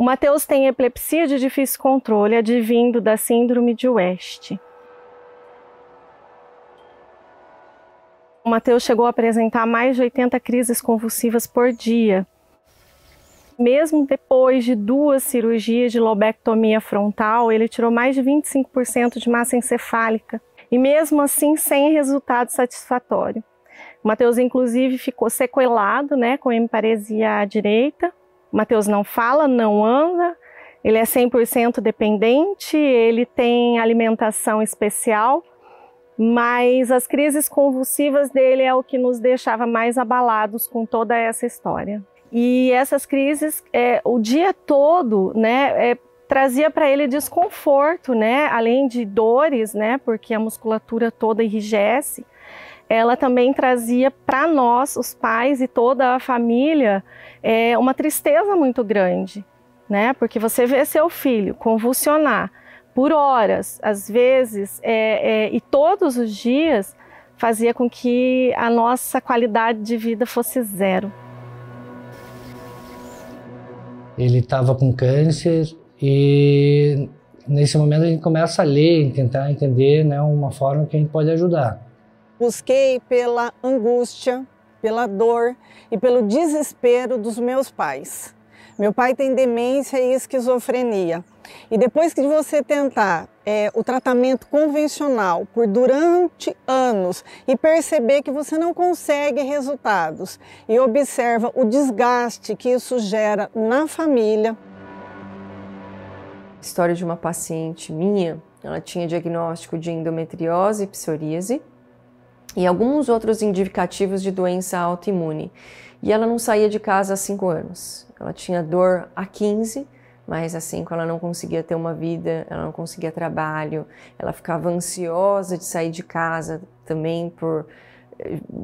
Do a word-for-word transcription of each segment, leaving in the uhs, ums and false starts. O Matheus tem epilepsia de difícil controle, advindo da Síndrome de West. O Matheus chegou a apresentar mais de oitenta crises convulsivas por dia. Mesmo depois de duas cirurgias de lobectomia frontal, ele tirou mais de vinte e cinco por cento de massa encefálica, e mesmo assim sem resultado satisfatório. O Matheus, inclusive, ficou sequelado, né, com hemiparesia à direita. O Matheus não fala, não anda, ele é cem por cento dependente, ele tem alimentação especial, mas as crises convulsivas dele é o que nos deixava mais abalados com toda essa história. E essas crises, é, o dia todo, né, é, trazia para ele desconforto, né, além de dores, né, porque a musculatura toda enrijece, ela também trazia para nós, os pais e toda a família, é, uma tristeza muito grande, né, porque você vê seu filho convulsionar por horas, às vezes, é, é, e todos os dias, fazia com que a nossa qualidade de vida fosse zero. Ele estava com câncer e nesse momento a gente começa a ler e tentar entender, né, uma forma que a gente pode ajudar. Busquei pela angústia, pela dor e pelo desespero dos meus pais. Meu pai tem demência e esquizofrenia. E depois que você tentar é, o tratamento convencional por durante anos e perceber que você não consegue resultados e observa o desgaste que isso gera na família. História de uma paciente minha, ela tinha diagnóstico de endometriose e psoríase e alguns outros indicativos de doença autoimune. E ela não saía de casa há cinco anos. Ela tinha dor há quinze, mas assim, quando ela não conseguia ter uma vida, ela não conseguia trabalho, ela ficava ansiosa de sair de casa também, por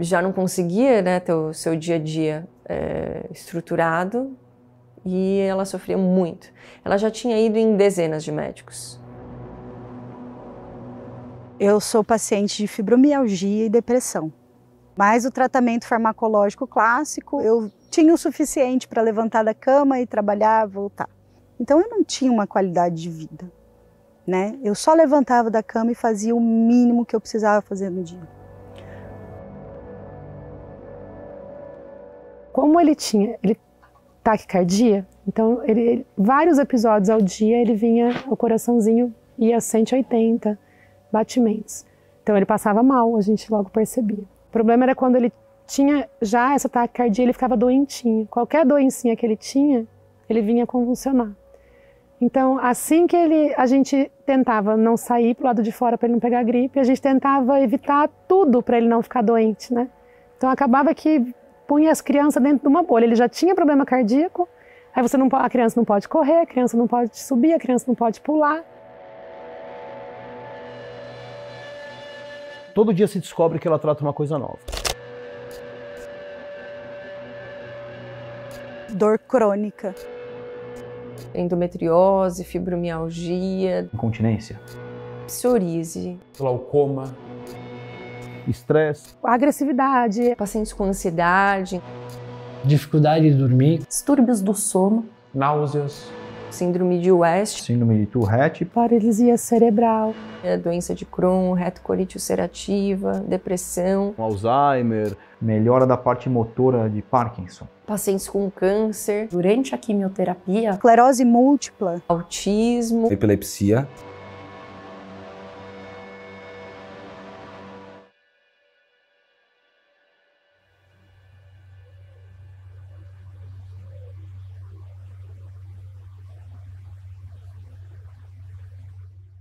já não conseguia, né, ter o seu dia a dia é, estruturado, e ela sofria muito. Ela já tinha ido em dezenas de médicos. Eu sou paciente de fibromialgia e depressão, mas o tratamento farmacológico clássico, eu tinha o suficiente para levantar da cama e trabalhar, voltar. Então eu não tinha uma qualidade de vida, né? Eu só levantava da cama e fazia o mínimo que eu precisava fazer no dia. Como ele tinha ele, taquicardia, então ele, vários episódios ao dia ele vinha, o coraçãozinho ia a cento e oitenta batimentos. Então ele passava mal, a gente logo percebia. O problema era quando ele tinha já essa taquicardia, ele ficava doentinho. Qualquer doencinha que ele tinha, ele vinha convulsionar. Então, assim que ele, a gente tentava não sair para o lado de fora para ele não pegar gripe, a gente tentava evitar tudo para ele não ficar doente, né? Então, acabava que punha as crianças dentro de uma bolha. Ele já tinha problema cardíaco, aí você não, a criança não pode correr, a criança não pode subir, a criança não pode pular. Todo dia se descobre que ela trata uma coisa nova. Dor crônica. Endometriose, fibromialgia. Incontinência. Psoríase. Glaucoma. Estresse. Agressividade. Pacientes com ansiedade. Dificuldade de dormir. Distúrbios do sono. Náuseas. Síndrome de West. Síndrome de Tourette. Paralisia cerebral. A doença de Crohn, retocolite ulcerativa, depressão. Alzheimer. Melhora da parte motora de Parkinson. Pacientes com câncer. Durante a quimioterapia. Esclerose múltipla. Autismo. Epilepsia.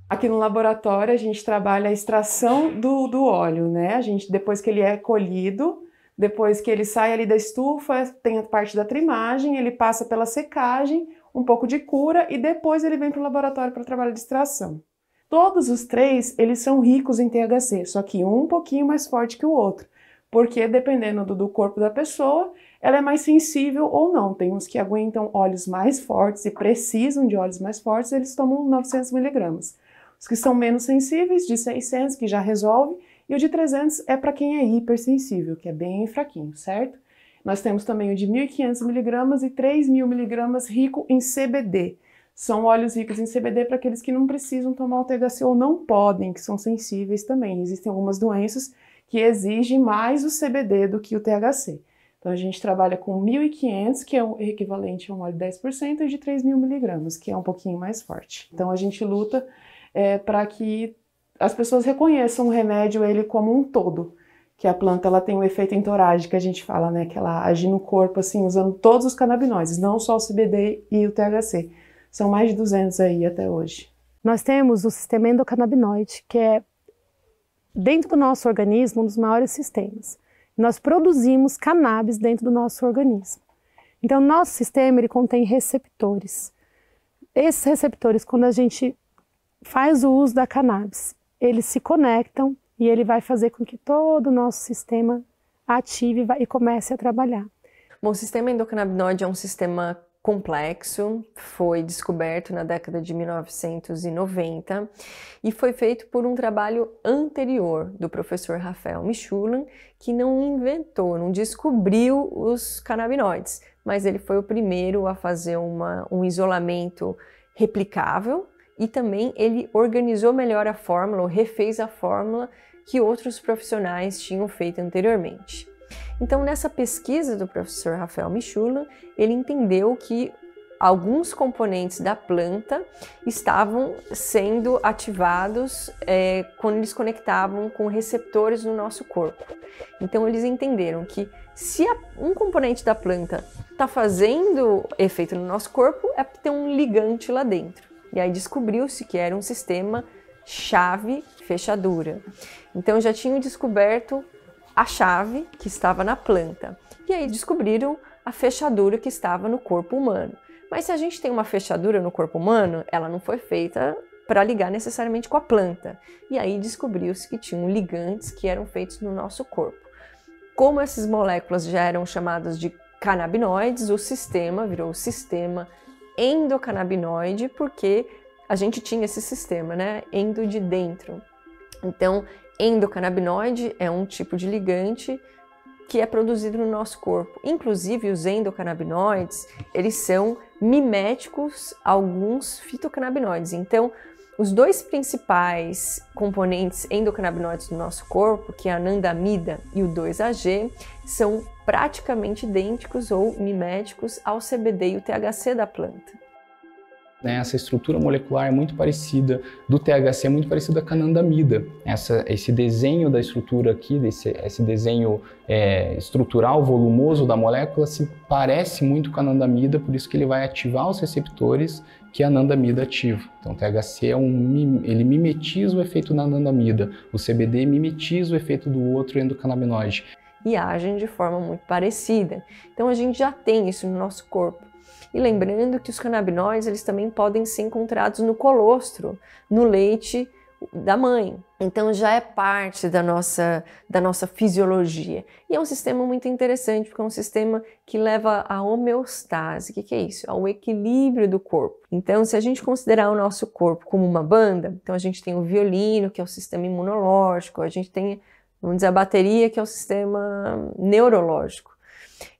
Aqui no laboratório a gente trabalha a extração do, do óleo, né? A gente, depois que ele é colhido, depois que ele sai ali da estufa, tem a parte da trimagem, ele passa pela secagem, um pouco de cura e depois ele vem para o laboratório para o trabalho de extração. Todos os três, eles são ricos em T H C, só que um um pouquinho mais forte que o outro, porque dependendo do, do corpo da pessoa, ela é mais sensível ou não. Tem uns que aguentam óleos mais fortes e precisam de óleos mais fortes, eles tomam novecentos miligramas. Os que são menos sensíveis, de seiscentos, que já resolve, e o de trezentos é para quem é hipersensível, que é bem fraquinho, certo? Nós temos também o de mil e quinhentos miligramas e três mil miligramas rico em C B D. São óleos ricos em C B D para aqueles que não precisam tomar o T H C ou não podem, que são sensíveis também. Existem algumas doenças que exigem mais o C B D do que o T H C. Então a gente trabalha com mil e quinhentos, que é o equivalente a um óleo de dez por cento, e de três mil miligramas, que é um pouquinho mais forte. Então a gente luta é, para que as pessoas reconheçam o remédio ele como um todo, que a planta ela tem um efeito entorágico, que a gente fala, né, que ela age no corpo assim, usando todos os canabinoides, não só o C B D e o T H C. São mais de duzentos aí até hoje. Nós temos o sistema endocannabinoide, que é dentro do nosso organismo um dos maiores sistemas. Nós produzimos cannabis dentro do nosso organismo. Então, nosso sistema ele contém receptores. Esses receptores, quando a gente faz o uso da cannabis, eles se conectam e ele vai fazer com que todo o nosso sistema ative e comece a trabalhar. Bom, o sistema endocannabinoide é um sistema complexo, foi descoberto na década de mil novecentos e noventa e foi feito por um trabalho anterior do professor Raphael Mechoulam, que não inventou, não descobriu os canabinoides, mas ele foi o primeiro a fazer uma, um isolamento replicável e também ele organizou melhor a fórmula, ou refez a fórmula que outros profissionais tinham feito anteriormente. Então, nessa pesquisa do professor Raphael Mechoulam, ele entendeu que alguns componentes da planta estavam sendo ativados é, quando eles conectavam com receptores no nosso corpo. Então, eles entenderam que se um componente da planta está fazendo efeito no nosso corpo, é porque tem um ligante lá dentro. E aí descobriu-se que era um sistema chave-fechadura. Então, já tinham descoberto a chave que estava na planta. E aí descobriram a fechadura que estava no corpo humano. Mas se a gente tem uma fechadura no corpo humano, ela não foi feita para ligar necessariamente com a planta. E aí descobriu-se que tinham ligantes que eram feitos no nosso corpo. Como essas moléculas já eram chamadas de canabinoides, o sistema virou o sistema endocannabinoide, porque a gente tinha esse sistema, né? Endo de dentro. Então, endocannabinoide é um tipo de ligante que é produzido no nosso corpo. Inclusive, os endocannabinoides, eles são miméticos a alguns fitocannabinoides. Então, os dois principais componentes endocannabinoides do nosso corpo, que é a anandamida e o dois A G, são praticamente idênticos ou miméticos ao C B D e o T H C da planta. Essa estrutura molecular é muito parecida do T H C, é muito parecida com a canandamida. Essa, esse desenho da estrutura aqui, desse, esse desenho é, estrutural volumoso da molécula se parece muito com a canandamida, por isso que ele vai ativar os receptores que a anandamida ativa. Então o T H C é um, ele mimetiza o efeito da anandamida, o C B D mimetiza o efeito do outro endocannabinoide. E agem de forma muito parecida. Então a gente já tem isso no nosso corpo. E lembrando que os canabinoides eles também podem ser encontrados no colostro, no leite da mãe. Então já é parte da nossa, da nossa fisiologia. E é um sistema muito interessante, porque é um sistema que leva à homeostase. O que, que é isso? Ao equilíbrio do corpo. Então, se a gente considerar o nosso corpo como uma banda, então a gente tem o violino, que é o sistema imunológico, a gente tem, vamos dizer, a bateria, que é o sistema neurológico.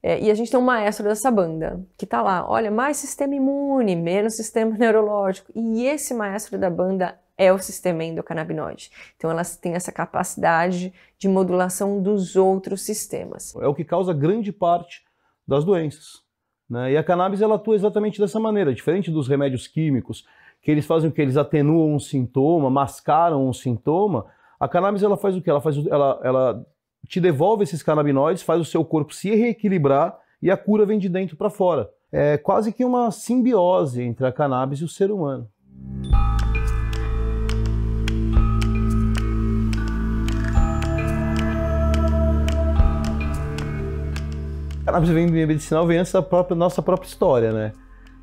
É, e a gente tem um maestro dessa banda, que tá lá, olha, mais sistema imune, menos sistema neurológico. E esse maestro da banda é o sistema endocannabinoide. Então elas têm essa capacidade de modulação dos outros sistemas. É o que causa grande parte das doenças, né? E a cannabis ela atua exatamente dessa maneira, diferente dos remédios químicos, que eles fazem o que? Eles atenuam um sintoma, mascaram um sintoma. A cannabis ela faz o que? Ela faz ela, ela te devolve esses canabinoides, faz o seu corpo se reequilibrar e a cura vem de dentro para fora. É quase que uma simbiose entre a cannabis e o ser humano. A cannabis vem medicinal, vem antes da própria, nossa própria história, né?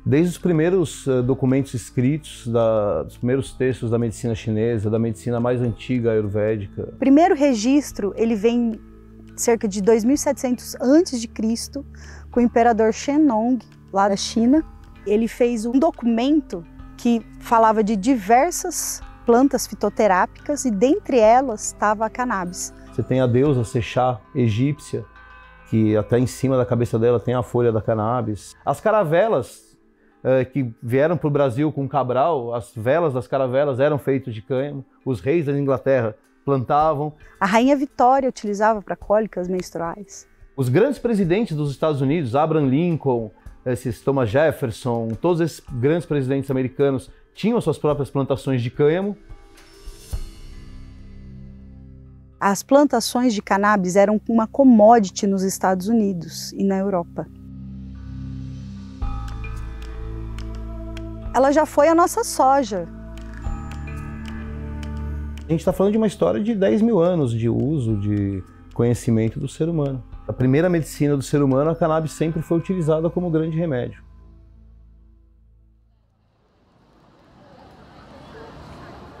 Desde os primeiros documentos escritos, da, dos primeiros textos da medicina chinesa, da medicina mais antiga, ayurvédica. O primeiro registro, ele vem cerca de dois mil e setecentos antes de Cristo, com o imperador Shennong, lá da China. Ele fez um documento que falava de diversas plantas fitoterápicas e dentre elas estava a cannabis. Você tem a deusa Sexá egípcia, que até em cima da cabeça dela tem a folha da cannabis. As caravelas eh, que vieram para o Brasil com Cabral, as velas das caravelas eram feitas de cânhamo, os reis da Inglaterra plantavam. A rainha Vitória utilizava para cólicas menstruais. Os grandes presidentes dos Estados Unidos, Abraham Lincoln, esses Thomas Jefferson, todos esses grandes presidentes americanos tinham suas próprias plantações de cânhamo. As plantações de cannabis eram uma commodity nos Estados Unidos e na Europa. Ela já foi a nossa soja. A gente está falando de uma história de dez mil anos de uso, de conhecimento do ser humano. A primeira medicina do ser humano, a cannabis sempre foi utilizada como grande remédio.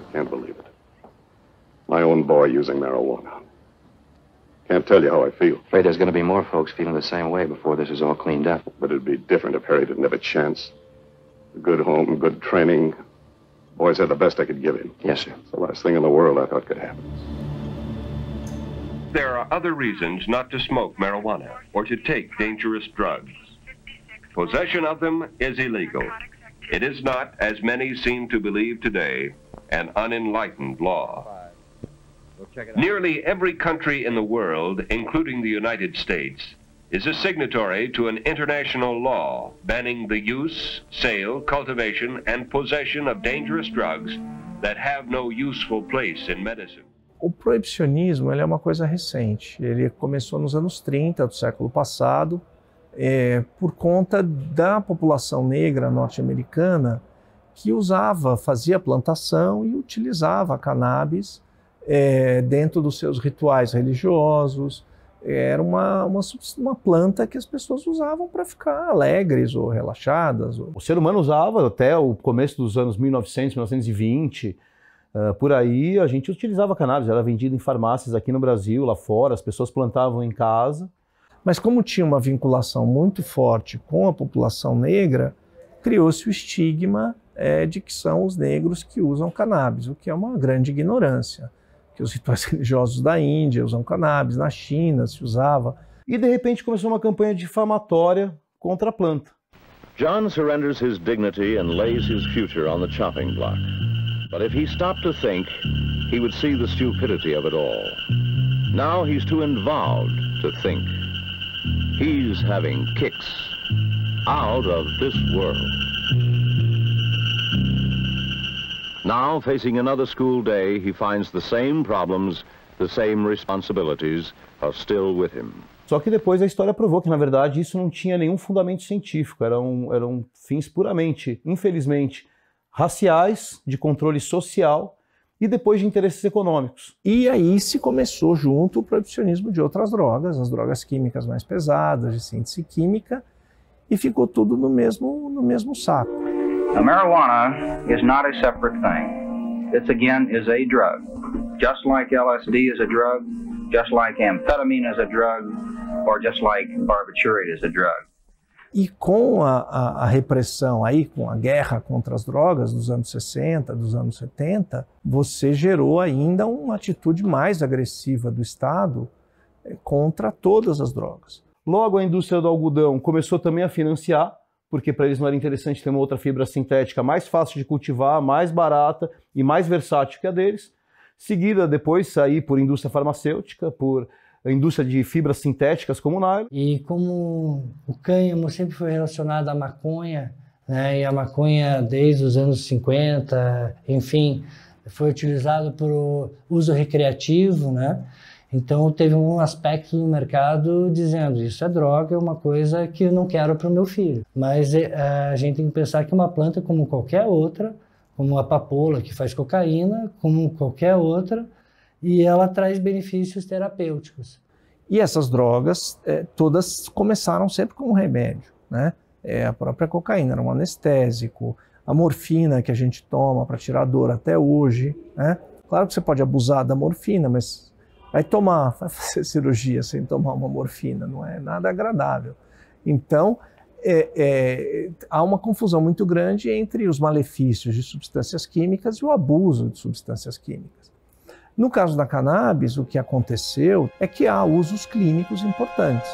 I can't believe it. My own boy using marijuana. Can't tell you how I feel. Afraid there's going to be more folks feeling the same way before this is all cleaned up. But it'd be different if Harry didn't have a chance. A good home, good training. Boys had the best I could give him. Yes, sir. It's the last thing in the world I thought could happen. There are other reasons not to smoke marijuana or to take dangerous drugs. Possession of them is illegal. It is not, as many seem to believe today, an unenlightened law. Nearly every country in the world, including the United States, is a signatory to an international law banning the use, sale, cultivation, and possession of dangerous drugs that have no useful place in medicine. O proibicionismo ele é uma coisa recente. Ele começou nos anos trinta do século passado, é, por conta da população negra norte-americana que usava, fazia plantação e utilizava a cannabis. É, dentro dos seus rituais religiosos, era uma, uma, uma planta que as pessoas usavam para ficar alegres ou relaxadas. Ou... O ser humano usava até o começo dos anos mil e novecentos, mil novecentos e vinte, uh, por aí a gente utilizava cannabis, era vendida em farmácias aqui no Brasil, lá fora, as pessoas plantavam em casa. Mas como tinha uma vinculação muito forte com a população negra, criou-se o estigma é, de que são os negros que usam cannabis, o que é uma grande ignorância. Que os rituais religiosos da Índia usam cannabis, na China se usava. E de repente começou uma campanha difamatória contra a planta. John surrenders his dignity and lays his future on the chopping block. But if he stopped to think, he would see the stupidity of it all. Now he's too involved to think. He's having kicks out of this world. Now, facing another school day, he finds the same problems, the same responsibilities are still with him. Só que depois a história provou que, na verdade, isso não tinha nenhum fundamento científico, eram, eram fins puramente, infelizmente, raciais, de controle social e depois de interesses econômicos. E aí se começou junto o proibicionismo de outras drogas, as drogas químicas mais pesadas, de síntese química, e ficou tudo no mesmo, no mesmo saco. Now, marijuana is not a separate thing. This, again, is a drug. Just like L S D is a drug, just like amphetamine is a drug, or just like barbiturate is a drug. E com a, a, a repressão aí, com a guerra contra as drogas dos anos sessenta, dos anos setenta, você gerou ainda uma atitude mais agressiva do Estado contra todas as drogas. Logo, a indústria do algodão começou também a financiar, porque para eles não era interessante ter uma outra fibra sintética mais fácil de cultivar, mais barata e mais versátil que a deles. Seguida, depois, sair por indústria farmacêutica, por indústria de fibras sintéticas como o nylon. E como o cânhamo sempre foi relacionado à maconha, né, e a maconha desde os anos cinquenta, enfim, foi utilizado por uso recreativo, né? Então teve um aspecto do mercado dizendo isso é droga, é uma coisa que eu não quero para o meu filho. Mas a gente tem que pensar que uma planta como qualquer outra, como a papoula que faz cocaína, como qualquer outra, e ela traz benefícios terapêuticos. E essas drogas eh, todas começaram sempre como remédio, né? É, a própria cocaína era um anestésico, a morfina que a gente toma para tirar dor até hoje, né? Claro que você pode abusar da morfina, mas vai tomar, vai fazer cirurgia sem tomar uma morfina, não é nada agradável. Então, é, é, há uma confusão muito grande entre os malefícios de substâncias químicas e o abuso de substâncias químicas. No caso da cannabis, o que aconteceu é que há usos clínicos importantes.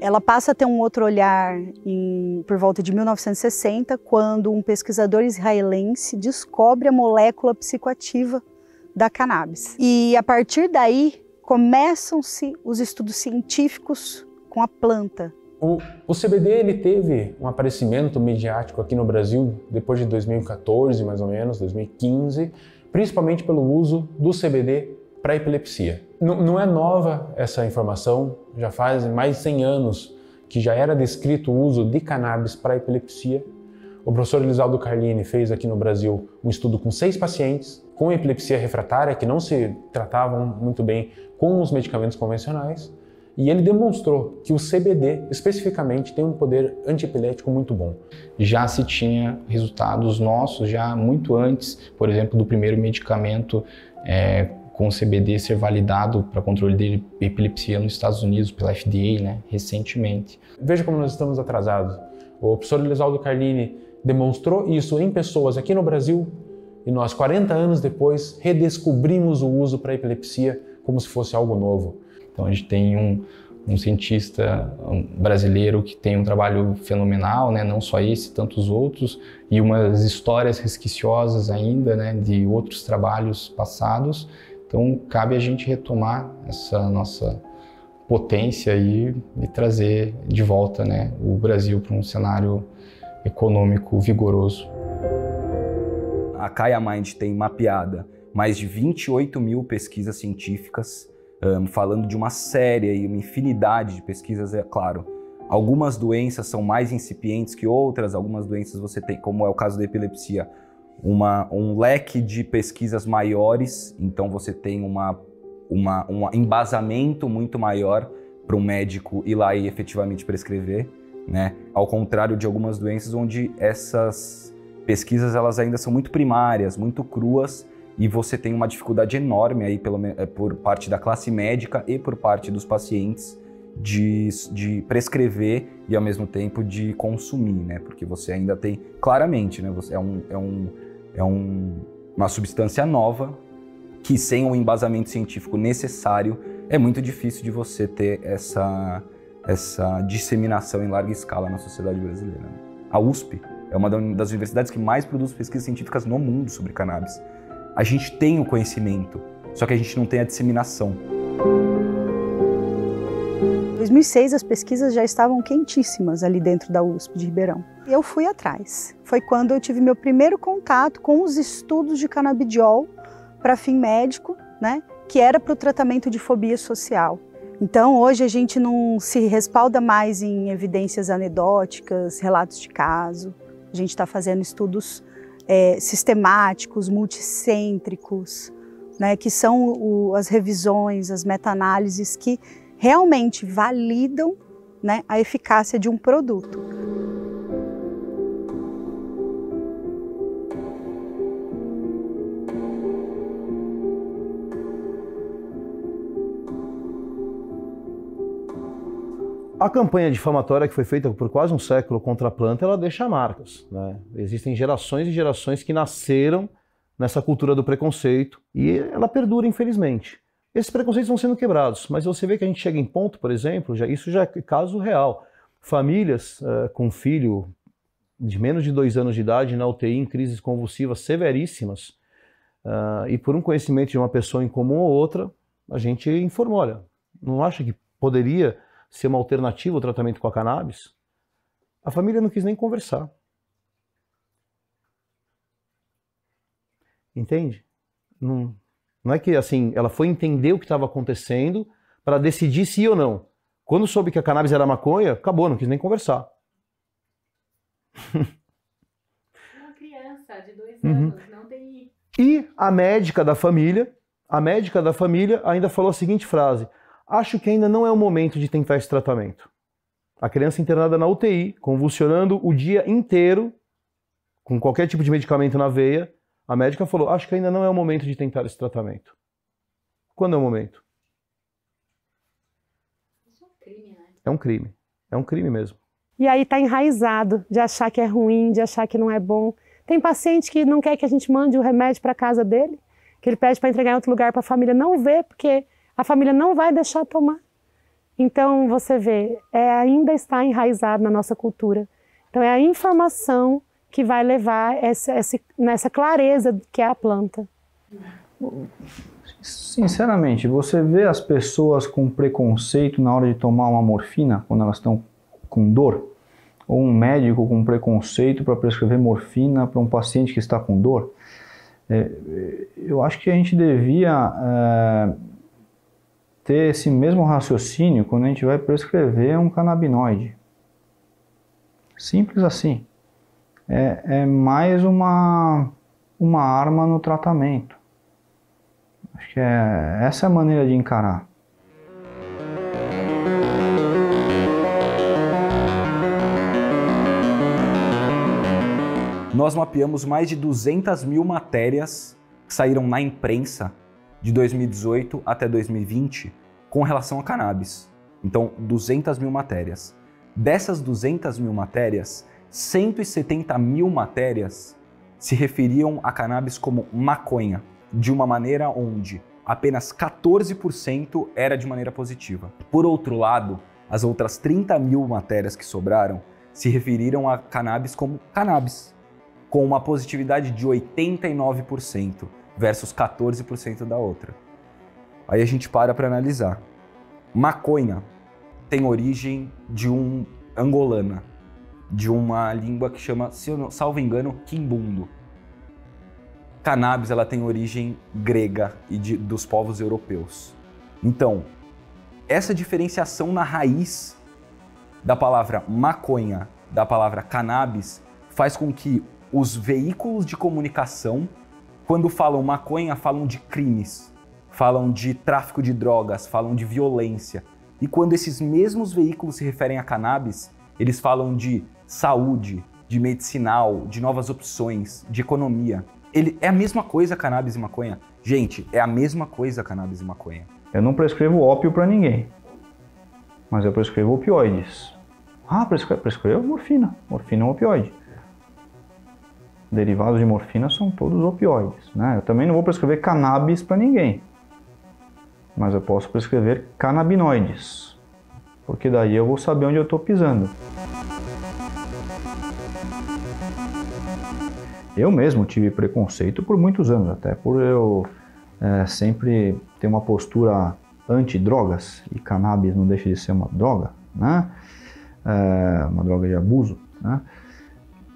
Ela passa a ter um outro olhar em, por volta de mil novecentos e sessenta, quando um pesquisador israelense descobre a molécula psicoativa da cannabis. E a partir daí começam-se os estudos científicos com a planta. O, o C B D ele teve um aparecimento midiático aqui no Brasil depois de dois mil e quatorze, mais ou menos, dois mil e quinze, principalmente pelo uso do C B D para epilepsia. Não, não é nova essa informação, já faz mais de cem anos que já era descrito o uso de cannabis para epilepsia. O professor Elisaldo Carlini fez aqui no Brasil um estudo com seis pacientes com epilepsia refratária que não se tratavam muito bem com os medicamentos convencionais e ele demonstrou que o C B D especificamente tem um poder antiepilético muito bom. Já se tinha resultados nossos já muito antes, por exemplo, do primeiro medicamento é, com o C B D ser validado para controle de epilepsia nos Estados Unidos pela F D A, né, recentemente. Veja como nós estamos atrasados. O professor Elisaldo Carlini demonstrou isso em pessoas aqui no Brasil e nós, quarenta anos depois, redescobrimos o uso para epilepsia como se fosse algo novo. Então a gente tem um, um cientista brasileiro que tem um trabalho fenomenal, né, não só esse, tantos outros, e umas histórias resquiciosas ainda, né, de outros trabalhos passados. Então, cabe a gente retomar essa nossa potência e, e trazer de volta, né, o Brasil para um cenário econômico vigoroso. A CaiaMind tem mapeada mais de vinte e oito mil pesquisas científicas, um, falando de uma série e uma infinidade de pesquisas, é claro. Algumas doenças são mais incipientes que outras, algumas doenças você tem, como é o caso da epilepsia, Uma, um leque de pesquisas maiores, então você tem uma, uma, um embasamento muito maior para um médico ir lá e efetivamente prescrever, né? Ao contrário de algumas doenças onde essas pesquisas elas ainda são muito primárias, muito cruas, e você tem uma dificuldade enorme aí pelo, por parte da classe médica e por parte dos pacientes de, de prescrever e ao mesmo tempo de consumir, né? Porque você ainda tem, claramente, né? Você é um... É um É um, uma substância nova que, sem o embasamento científico necessário, é muito difícil de você ter essa, essa disseminação em larga escala na sociedade brasileira. A U S P é uma das universidades que mais produz pesquisas científicas no mundo sobre cannabis. A gente tem o conhecimento, só que a gente não tem a disseminação. Em dois mil e seis, as pesquisas já estavam quentíssimas ali dentro da U S P de Ribeirão. Eu fui atrás. Foi quando eu tive meu primeiro contato com os estudos de canabidiol para fim médico, né, que era para o tratamento de fobia social. Então, hoje a gente não se respalda mais em evidências anedóticas, relatos de caso. A gente está fazendo estudos é, sistemáticos, multicêntricos, né, que são o, as revisões, as meta-análises que realmente validam, né, a eficácia de um produto. A campanha difamatória que foi feita por quase um século contra a planta, ela deixa marcas, né? Existem gerações e gerações que nasceram nessa cultura do preconceito e ela perdura, infelizmente. Esses preconceitos vão sendo quebrados, mas você vê que a gente chega em ponto, por exemplo, já, isso já é caso real. Famílias uh, com filho de menos de dois anos de idade na U T I em crises convulsivas severíssimas uh, e por um conhecimento de uma pessoa em comum ou outra, a gente informa, olha, não acha que poderia ser uma alternativa ao tratamento com a cannabis? A família não quis nem conversar. Entende? Não... Não é que assim, ela foi entender o que estava acontecendo para decidir se ia ou não. Quando soube que a cannabis era maconha, acabou, não quis nem conversar. Uma criança de dois anos, uhum. Não tem... E a médica da família, a médica da família ainda falou a seguinte frase: acho que ainda não é o momento de tentar esse tratamento. A criança internada na U T I, convulsionando o dia inteiro, com qualquer tipo de medicamento na veia, a médica falou, acho que ainda não é o momento de tentar esse tratamento. Quando é o momento? Isso é um crime, né? É um crime. É um crime mesmo. e aí está enraizado de achar que é ruim, de achar que não é bom. Tem paciente que não quer que a gente mande o remédio para casa dele, que ele pede para entregar em outro lugar para a família não ver, porque a família não vai deixar tomar. Então, você vê, é, ainda está enraizado na nossa cultura. Então, é a informação que vai levar essa, essa, nessa clareza que é a planta. Sinceramente, você vê as pessoas com preconceito na hora de tomar uma morfina, quando elas estão com dor? Ou um médico com preconceito para prescrever morfina para um paciente que está com dor? É, eu acho que a gente devia... É, ter esse mesmo raciocínio quando a gente vai prescrever um canabinoide. Simples assim. É, é mais uma, uma arma no tratamento. Acho que é, essa é a maneira de encarar. Nós mapeamos mais de duzentas mil matérias que saíram na imprensa de dois mil e dezoito até dois mil e vinte com relação a cannabis. Então, duzentas mil matérias. Dessas duzentas mil matérias, cento e setenta mil matérias se referiam a cannabis como maconha, de uma maneira onde apenas quatorze por cento era de maneira positiva. Por outro lado, as outras trinta mil matérias que sobraram se referiram a cannabis como cannabis, com uma positividade de oitenta e nove por cento. Versus quatorze por cento da outra. Aí a gente para para analisar. Maconha tem origem de um angolana, de uma língua que chama, se eu não, salvo engano, quimbundo. Cannabis ela tem origem grega e de, dos povos europeus. Então, essa diferenciação na raiz da palavra maconha, da palavra cannabis, faz com que os veículos de comunicação, quando falam maconha, falam de crimes, falam de tráfico de drogas, falam de violência. E quando esses mesmos veículos se referem a cannabis, eles falam de saúde, de medicinal, de novas opções, de economia. Ele, é a mesma coisa cannabis e maconha? Gente, é a mesma coisa cannabis e maconha. Eu não prescrevo ópio para ninguém, mas eu prescrevo opioides. Ah, prescrevo, prescrevo morfina. Morfina é um opioide. Derivados de morfina são todos opioides, né? Eu também não vou prescrever cannabis para ninguém, mas eu posso prescrever canabinoides, porque daí eu vou saber onde eu estou pisando. Eu mesmo tive preconceito por muitos anos, até por eu é, sempre ter uma postura anti-drogas, e cannabis não deixa de ser uma droga, né? É, uma droga de abuso, né?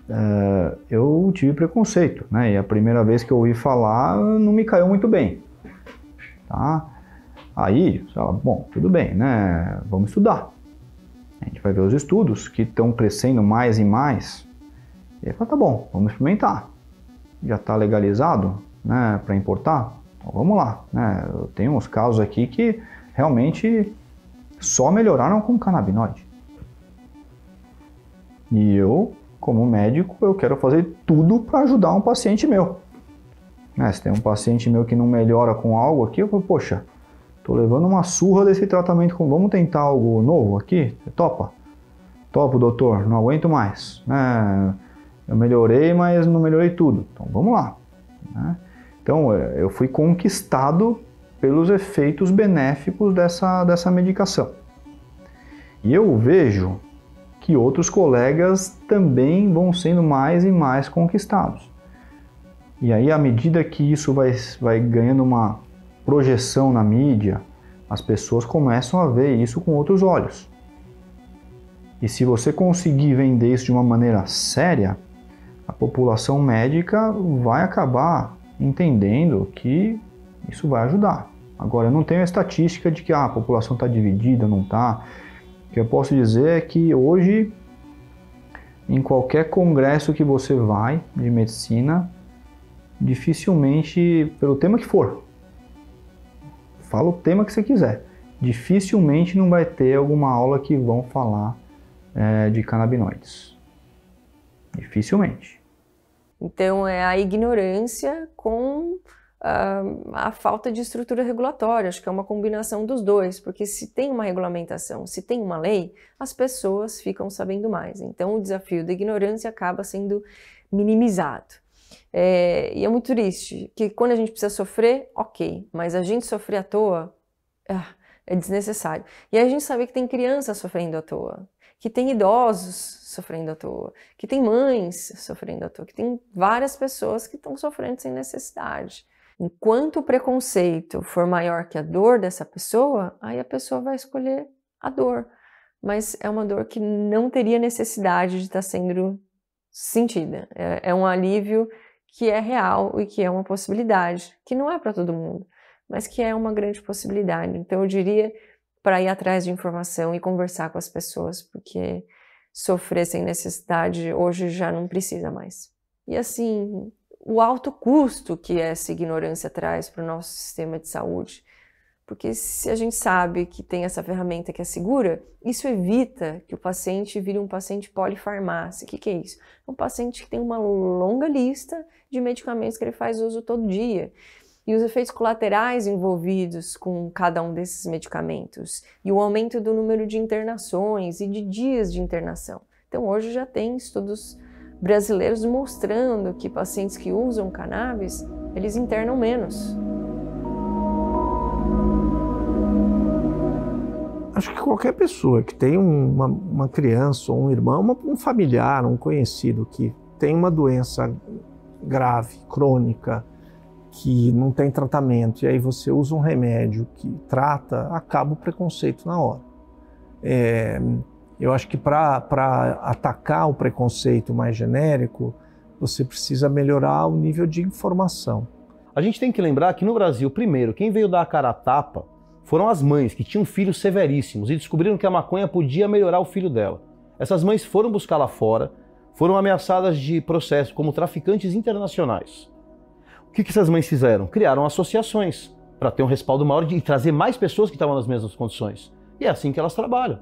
Uh, eu tive preconceito, né? E a primeira vez que eu ouvi falar não me caiu muito bem, tá? Aí, sei lá, bom, tudo bem, né? Vamos estudar. A gente vai ver os estudos que estão crescendo mais e mais. E aí, tá bom, vamos experimentar. Já está legalizado, né? Para importar. Então vamos lá, né? Eu tenho uns casos aqui que realmente só melhoraram com canabinoide. E eu como médico, eu quero fazer tudo para ajudar um paciente meu. Né? Se tem um paciente meu que não melhora com algo aqui, eu falo, poxa, estou levando uma surra desse tratamento, com... vamos tentar algo novo aqui? Topa? Topo, doutor, não aguento mais. Né? Eu melhorei, mas não melhorei tudo. Então, vamos lá. Né? Então, eu fui conquistado pelos efeitos benéficos dessa, dessa medicação. E eu vejo que outros colegas também vão sendo mais e mais conquistados. E aí, à medida que isso vai, vai ganhando uma projeção na mídia, as pessoas começam a ver isso com outros olhos. E se você conseguir vender isso de uma maneira séria, a população médica vai acabar entendendo que isso vai ajudar. Agora, eu não tenho a estatística de que ah, a população está dividida, não está... O que eu posso dizer é que hoje, em qualquer congresso que você vai de medicina, dificilmente, pelo tema que for, fala o tema que você quiser, dificilmente não vai ter alguma aula que vão falar é, de canabinoides. Dificilmente. Então é a ignorância com a falta de estrutura regulatória, acho que é uma combinação dos dois, porque se tem uma regulamentação, se tem uma lei, as pessoas ficam sabendo mais, então o desafio da ignorância acaba sendo minimizado. É, e é muito triste, que quando a gente precisa sofrer, ok, mas a gente sofrer à toa, é desnecessário. E aí a gente sabe que tem crianças sofrendo à toa, que tem idosos sofrendo à toa, que tem mães sofrendo à toa, que tem várias pessoas que estão sofrendo sem necessidade. Enquanto o preconceito for maior que a dor dessa pessoa, aí a pessoa vai escolher a dor. Mas é uma dor que não teria necessidade de estar sendo sentida. É, é um alívio que é real e que é uma possibilidade, que não é para todo mundo, mas que é uma grande possibilidade. Então eu diria para ir atrás de informação e conversar com as pessoas, porque sofrer sem necessidade hoje já não precisa mais. E assim, o alto custo que essa ignorância traz para o nosso sistema de saúde, porque se a gente sabe que tem essa ferramenta que é segura, isso evita que o paciente vire um paciente polifarmácia. O que que é isso? É um paciente que tem uma longa lista de medicamentos que ele faz uso todo dia, e os efeitos colaterais envolvidos com cada um desses medicamentos, e o aumento do número de internações e de dias de internação. Então hoje já tem estudos brasileiros mostrando que pacientes que usam cannabis, eles internam menos. Acho que qualquer pessoa que tem uma, uma criança, ou um irmão, uma, um familiar, um conhecido que tem uma doença grave, crônica, que não tem tratamento, e aí você usa um remédio que trata, acaba o preconceito na hora. É... Eu acho que para atacar o preconceito mais genérico, você precisa melhorar o nível de informação. A gente tem que lembrar que no Brasil, primeiro, quem veio dar a cara a tapa foram as mães que tinham filhos severíssimos e descobriram que a maconha podia melhorar o filho dela. Essas mães foram buscar lá fora, foram ameaçadas de processo como traficantes internacionais. O que, que essas mães fizeram? Criaram associações para ter um respaldo maior e trazer mais pessoas que estavam nas mesmas condições. E é assim que elas trabalham.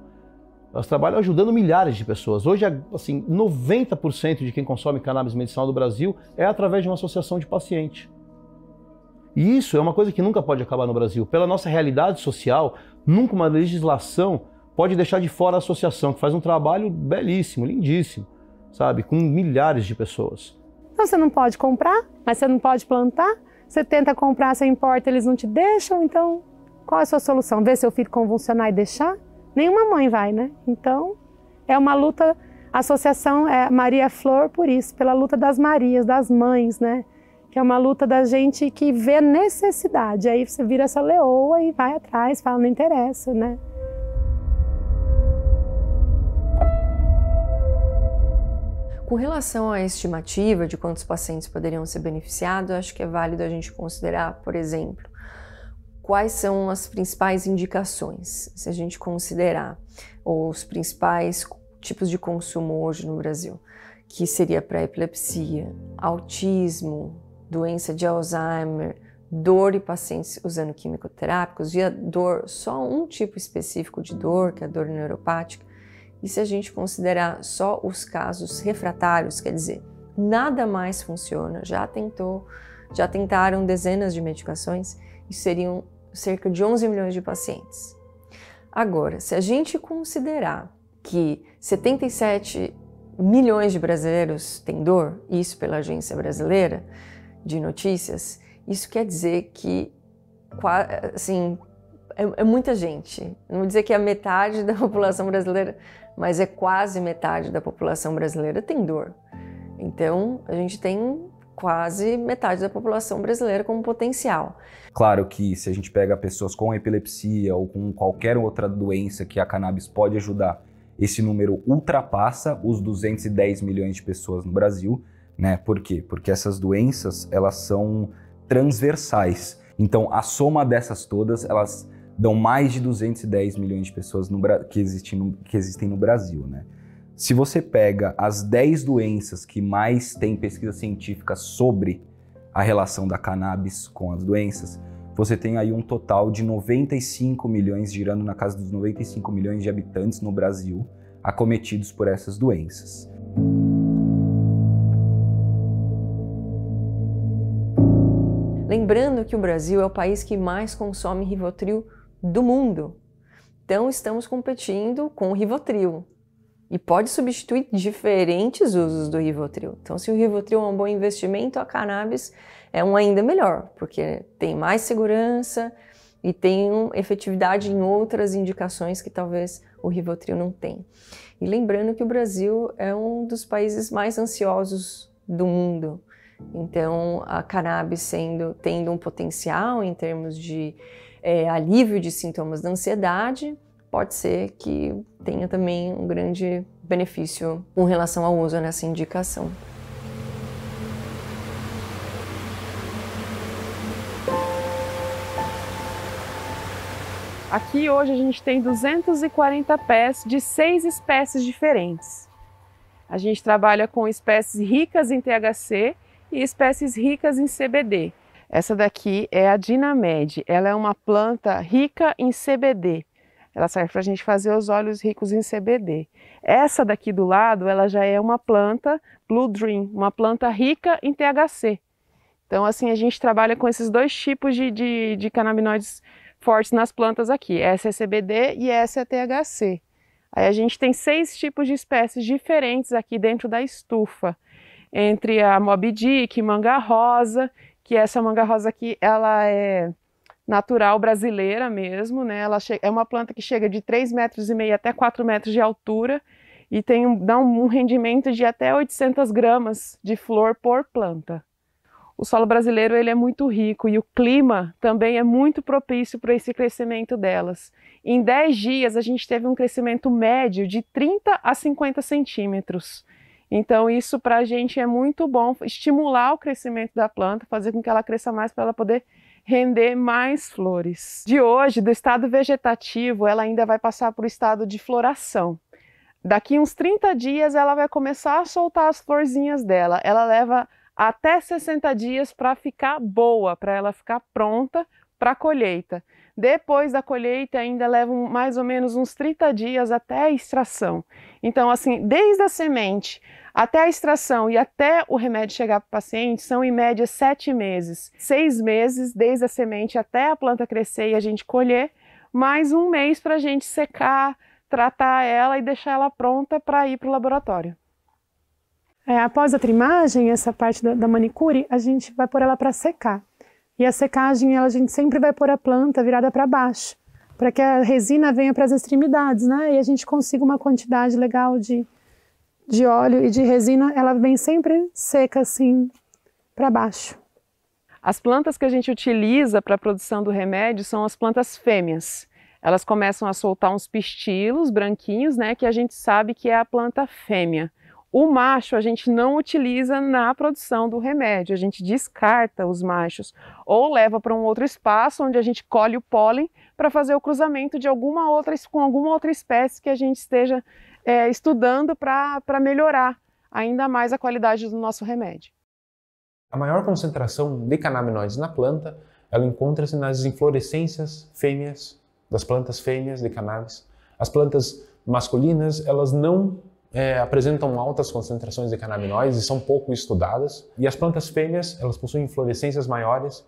Elas trabalham ajudando milhares de pessoas. Hoje, assim, noventa por cento de quem consome cannabis medicinal no Brasil é através de uma associação de paciente. E isso é uma coisa que nunca pode acabar no Brasil. Pela nossa realidade social, nunca uma legislação pode deixar de fora a associação, que faz um trabalho belíssimo, lindíssimo, sabe? Com milhares de pessoas. Então você não pode comprar, mas você não pode plantar. Você tenta comprar, você importa, eles não te deixam. Então, qual é a sua solução? Ver seu filho convulsionar e deixar? Nenhuma mãe vai, né? Então, é uma luta, a associação é Maria Flor por isso, pela luta das Marias, das mães, né? Que é uma luta da gente que vê necessidade, aí você vira essa leoa e vai atrás, fala, não interessa, né? Com relação à estimativa de quantos pacientes poderiam ser beneficiados, acho que é válido a gente considerar, por exemplo, quais são as principais indicações, se a gente considerar, ou os principais tipos de consumo hoje no Brasil, que seria para epilepsia, autismo, doença de Alzheimer, dor e pacientes usando quimioterápicos, e a dor, só um tipo específico de dor, que é a dor neuropática, e se a gente considerar só os casos refratários, quer dizer, nada mais funciona, já tentou, já tentaram dezenas de medicações, e seriam cerca de onze milhões de pacientes. Agora, se a gente considerar que setenta e sete milhões de brasileiros têm dor, isso pela Agência Brasileira de Notícias, isso quer dizer que, assim, é muita gente. Não vou dizer que é metade da população brasileira, mas é quase metade da população brasileira tem dor. Então, a gente tem quase metade da população brasileira como potencial. Claro que se a gente pega pessoas com epilepsia ou com qualquer outra doença que a cannabis pode ajudar, esse número ultrapassa os duzentos e dez milhões de pessoas no Brasil, né? Por quê? Porque essas doenças, elas são transversais. Então, a soma dessas todas, elas dão mais de duzentos e dez milhões de pessoas no Bra- que existem no, que existem no Brasil, né? Se você pega as dez doenças que mais tem pesquisa científica sobre a relação da cannabis com as doenças, você tem aí um total de noventa e cinco milhões, girando na casa dos noventa e cinco milhões de habitantes no Brasil, acometidos por essas doenças. Lembrando que o Brasil é o país que mais consome Rivotril do mundo. Então estamos competindo com o Rivotril. E pode substituir diferentes usos do Rivotril. Então, se o Rivotril é um bom investimento, a cannabis é um ainda melhor, porque tem mais segurança e tem efetividade em outras indicações que talvez o Rivotril não tem. E lembrando que o Brasil é um dos países mais ansiosos do mundo. Então, a cannabis sendo, tendo um potencial em termos de é, alívio de sintomas da ansiedade, pode ser que tenha também um grande benefício com relação ao uso nessa indicação. Aqui hoje a gente tem duzentas e quarenta pés de seis espécies diferentes. A gente trabalha com espécies ricas em T H C e espécies ricas em C B D. Essa daqui é a Dinamed, ela é uma planta rica em C B D. Ela serve para a gente fazer os óleos ricos em C B D. Essa daqui do lado, ela já é uma planta Blue Dream, uma planta rica em T H C. Então, assim, a gente trabalha com esses dois tipos de, de, de canabinoides fortes nas plantas aqui. Essa é C B D e essa é T H C. Aí a gente tem seis tipos de espécies diferentes aqui dentro da estufa. Entre a Moby Dick, manga rosa, que essa manga rosa aqui, ela é natural brasileira mesmo, né? Ela é uma planta que chega de três metros e meio até quatro metros de altura e tem um, dá um rendimento de até oitocentas gramas de flor por planta. O solo brasileiro ele é muito rico e o clima também é muito propício para esse crescimento delas. Em dez dias a gente teve um crescimento médio de trinta a cinquenta centímetros. Então isso para a gente é muito bom, estimular o crescimento da planta, fazer com que ela cresça mais para ela poder render mais flores. De hoje, do estado vegetativo, ela ainda vai passar para o estado de floração. Daqui uns trinta dias ela vai começar a soltar as florzinhas dela. Ela leva até sessenta dias para ficar boa, para ela ficar pronta para a colheita. Depois da colheita ainda leva mais ou menos uns trinta dias até a extração. Então assim, desde a semente até a extração e até o remédio chegar para o paciente, são em média sete meses. Seis meses, desde a semente até a planta crescer e a gente colher, mais um mês para a gente secar, tratar ela e deixar ela pronta para ir para o laboratório. É, após a trimagem, essa parte da, da manicure, a gente vai pôr ela para secar. E a secagem, ela, a gente sempre vai pôr a planta virada para baixo, para que a resina venha para as extremidades, né? E a gente consiga uma quantidade legal de... de óleo e de resina, ela vem sempre seca assim, para baixo. As plantas que a gente utiliza para a produção do remédio são as plantas fêmeas. Elas começam a soltar uns pistilos branquinhos, né, que a gente sabe que é a planta fêmea. O macho a gente não utiliza na produção do remédio, a gente descarta os machos ou leva para um outro espaço onde a gente colhe o pólen para fazer o cruzamento de alguma outra, com alguma outra espécie que a gente esteja É, estudando para melhorar ainda mais a qualidade do nosso remédio. A maior concentração de canabinoides na planta, ela encontra-se nas inflorescências fêmeas, das plantas fêmeas de cannabis. As plantas masculinas, elas não é, apresentam altas concentrações de canabinoides e são pouco estudadas. E as plantas fêmeas, elas possuem inflorescências maiores,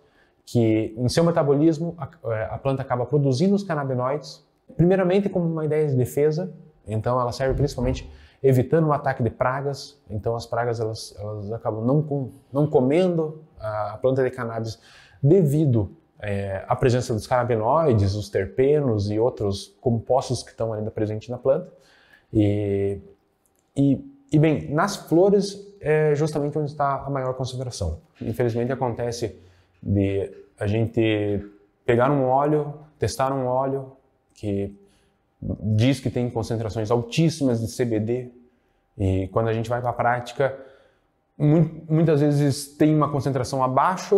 que em seu metabolismo, a, a planta acaba produzindo os canabinoides, primeiramente como uma ideia de defesa. Então ela serve principalmente evitando o ataque de pragas, então as pragas elas, elas acabam não, com, não comendo a planta de cannabis devido é, à presença dos canabinoides, os terpenos e outros compostos que estão ainda presentes na planta. E, e, e bem, nas flores é justamente onde está a maior concentração. Infelizmente acontece de a gente pegar um óleo, testar um óleo que diz que tem concentrações altíssimas de C B D e quando a gente vai para a prática, muitas vezes tem uma concentração abaixo,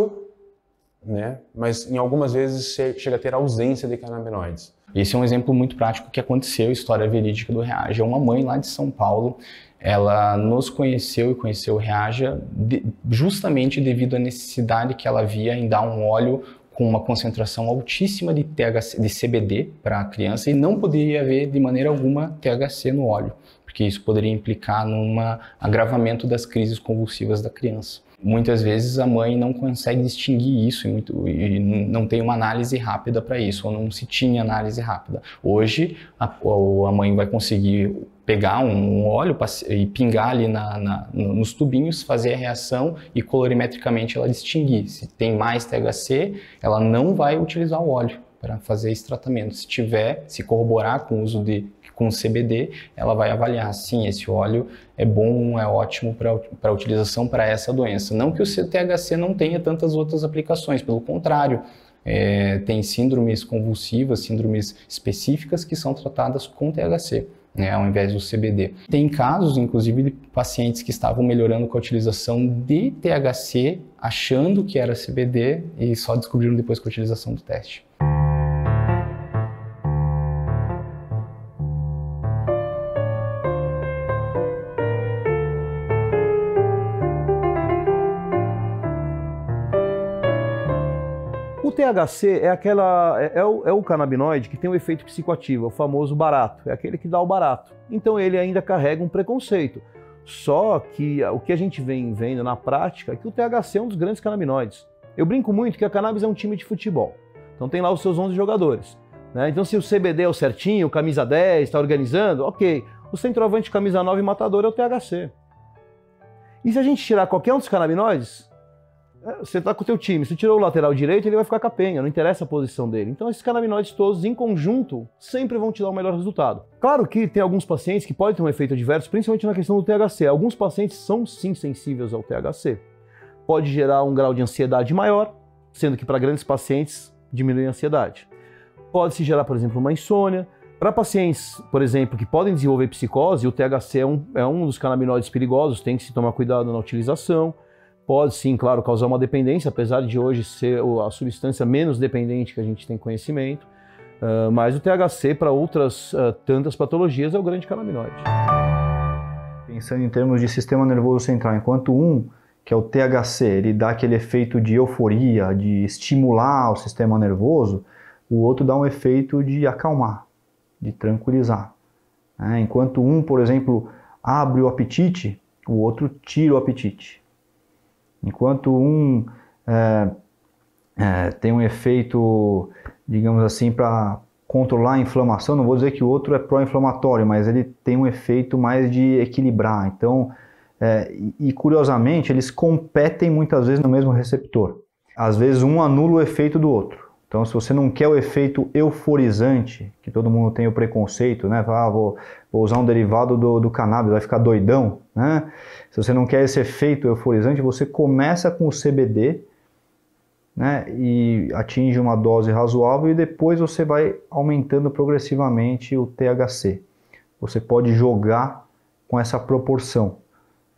né? Mas em algumas vezes chega a ter ausência de canabinoides. Esse é um exemplo muito prático que aconteceu, história verídica do Reaja. Uma mãe lá de São Paulo, ela nos conheceu e conheceu o Reaja de, justamente devido à necessidade que ela via em dar um óleo com uma concentração altíssima de T H C, de C B D para a criança, e não poderia haver de maneira alguma T H C no óleo, porque isso poderia implicar num agravamento das crises convulsivas da criança. Muitas vezes a mãe não consegue distinguir isso e, muito, e não tem uma análise rápida para isso, ou não se tinha análise rápida. Hoje a, a mãe vai conseguir pegar um óleo e pingar ali na, na, nos tubinhos, fazer a reação e colorimetricamente ela distinguir. Se tem mais T H C, ela não vai utilizar o óleo para fazer esse tratamento. Se tiver, se corroborar com o uso de com C B D, ela vai avaliar, sim, esse óleo é bom, é ótimo para utilização para essa doença. Não que o T H C não tenha tantas outras aplicações, pelo contrário. É, tem síndromes convulsivas, síndromes específicas que são tratadas com T H C, né, ao invés do C B D. Tem casos, inclusive, de pacientes que estavam melhorando com a utilização de T H C, achando que era C B D e só descobriram depois com a utilização do teste. O T H C é, aquela, é, é, o, é o canabinoide que tem um efeito psicoativo, é o famoso barato, é aquele que dá o barato. Então ele ainda carrega um preconceito. Só que o que a gente vem vendo na prática é que o T H C é um dos grandes canabinoides. Eu brinco muito que a cannabis é um time de futebol. Então tem lá os seus onze jogadores, né? Então se o C B D é o certinho, o camisa dez está organizando, ok. O centroavante, camisa nove matador é o T H C. E se a gente tirar qualquer um dos canabinoides, você está com o teu time, se tirou o lateral direito, ele vai ficar capenga, não interessa a posição dele. Então esses canabinoides todos, em conjunto, sempre vão te dar o melhor resultado. Claro que tem alguns pacientes que podem ter um efeito adverso, principalmente na questão do T H C. Alguns pacientes são sim sensíveis ao T H C. Pode gerar um grau de ansiedade maior, sendo que para grandes pacientes diminui a ansiedade. Pode-se gerar, por exemplo, uma insônia. Para pacientes, por exemplo, que podem desenvolver psicose, o T H C é um, é um dos canabinoides perigosos, tem que se tomar cuidado na utilização. Pode sim, claro, causar uma dependência, apesar de hoje ser a substância menos dependente que a gente tem conhecimento, mas o T H C para outras tantas patologias é o grande canabinoide. Pensando em termos de sistema nervoso central, enquanto um, que é o T H C, ele dá aquele efeito de euforia, de estimular o sistema nervoso, o outro dá um efeito de acalmar, de tranquilizar. Enquanto um, por exemplo, abre o apetite, o outro tira o apetite. Enquanto um é, é, tem um efeito, digamos assim, para controlar a inflamação, não vou dizer que o outro é pró-inflamatório, mas ele tem um efeito mais de equilibrar. Então, é, e curiosamente, eles competem muitas vezes no mesmo receptor. Às vezes um anula o efeito do outro. Então, se você não quer o efeito euforizante, que todo mundo tem o preconceito, né? Ah, vou, vou usar um derivado do, do cannabis, vai ficar doidão, né? Se você não quer esse efeito euforizante, você começa com o C B D, né? E atinge uma dose razoável e depois você vai aumentando progressivamente o T H C. Você pode jogar com essa proporção,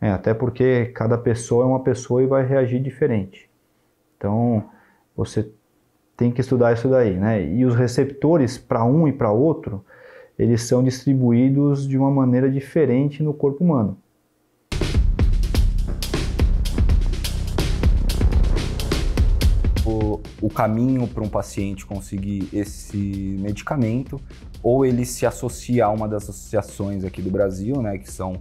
né? Até porque cada pessoa é uma pessoa e vai reagir diferente. Então, você tem que estudar isso daí, né? E os receptores para um e para outro, eles são distribuídos de uma maneira diferente no corpo humano. O, o caminho para um paciente conseguir esse medicamento, ou ele se associa a uma das associações aqui do Brasil, né, que são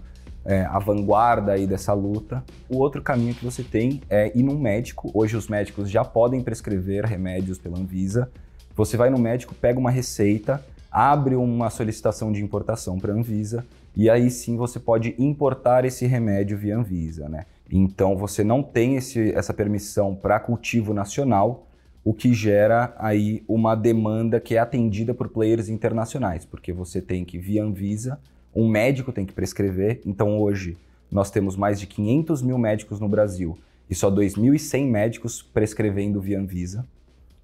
É, a vanguarda aí dessa luta. O outro caminho que você tem é ir num médico. Hoje os médicos já podem prescrever remédios pela Anvisa. Você vai no médico, pega uma receita, abre uma solicitação de importação para a Anvisa e aí sim você pode importar esse remédio via Anvisa, né? Então você não tem esse, essa permissão para cultivo nacional, o que gera aí uma demanda que é atendida por players internacionais, porque você tem que via Anvisa um médico tem que prescrever, então hoje nós temos mais de quinhentos mil médicos no Brasil e só dois mil e cem médicos prescrevendo via Anvisa.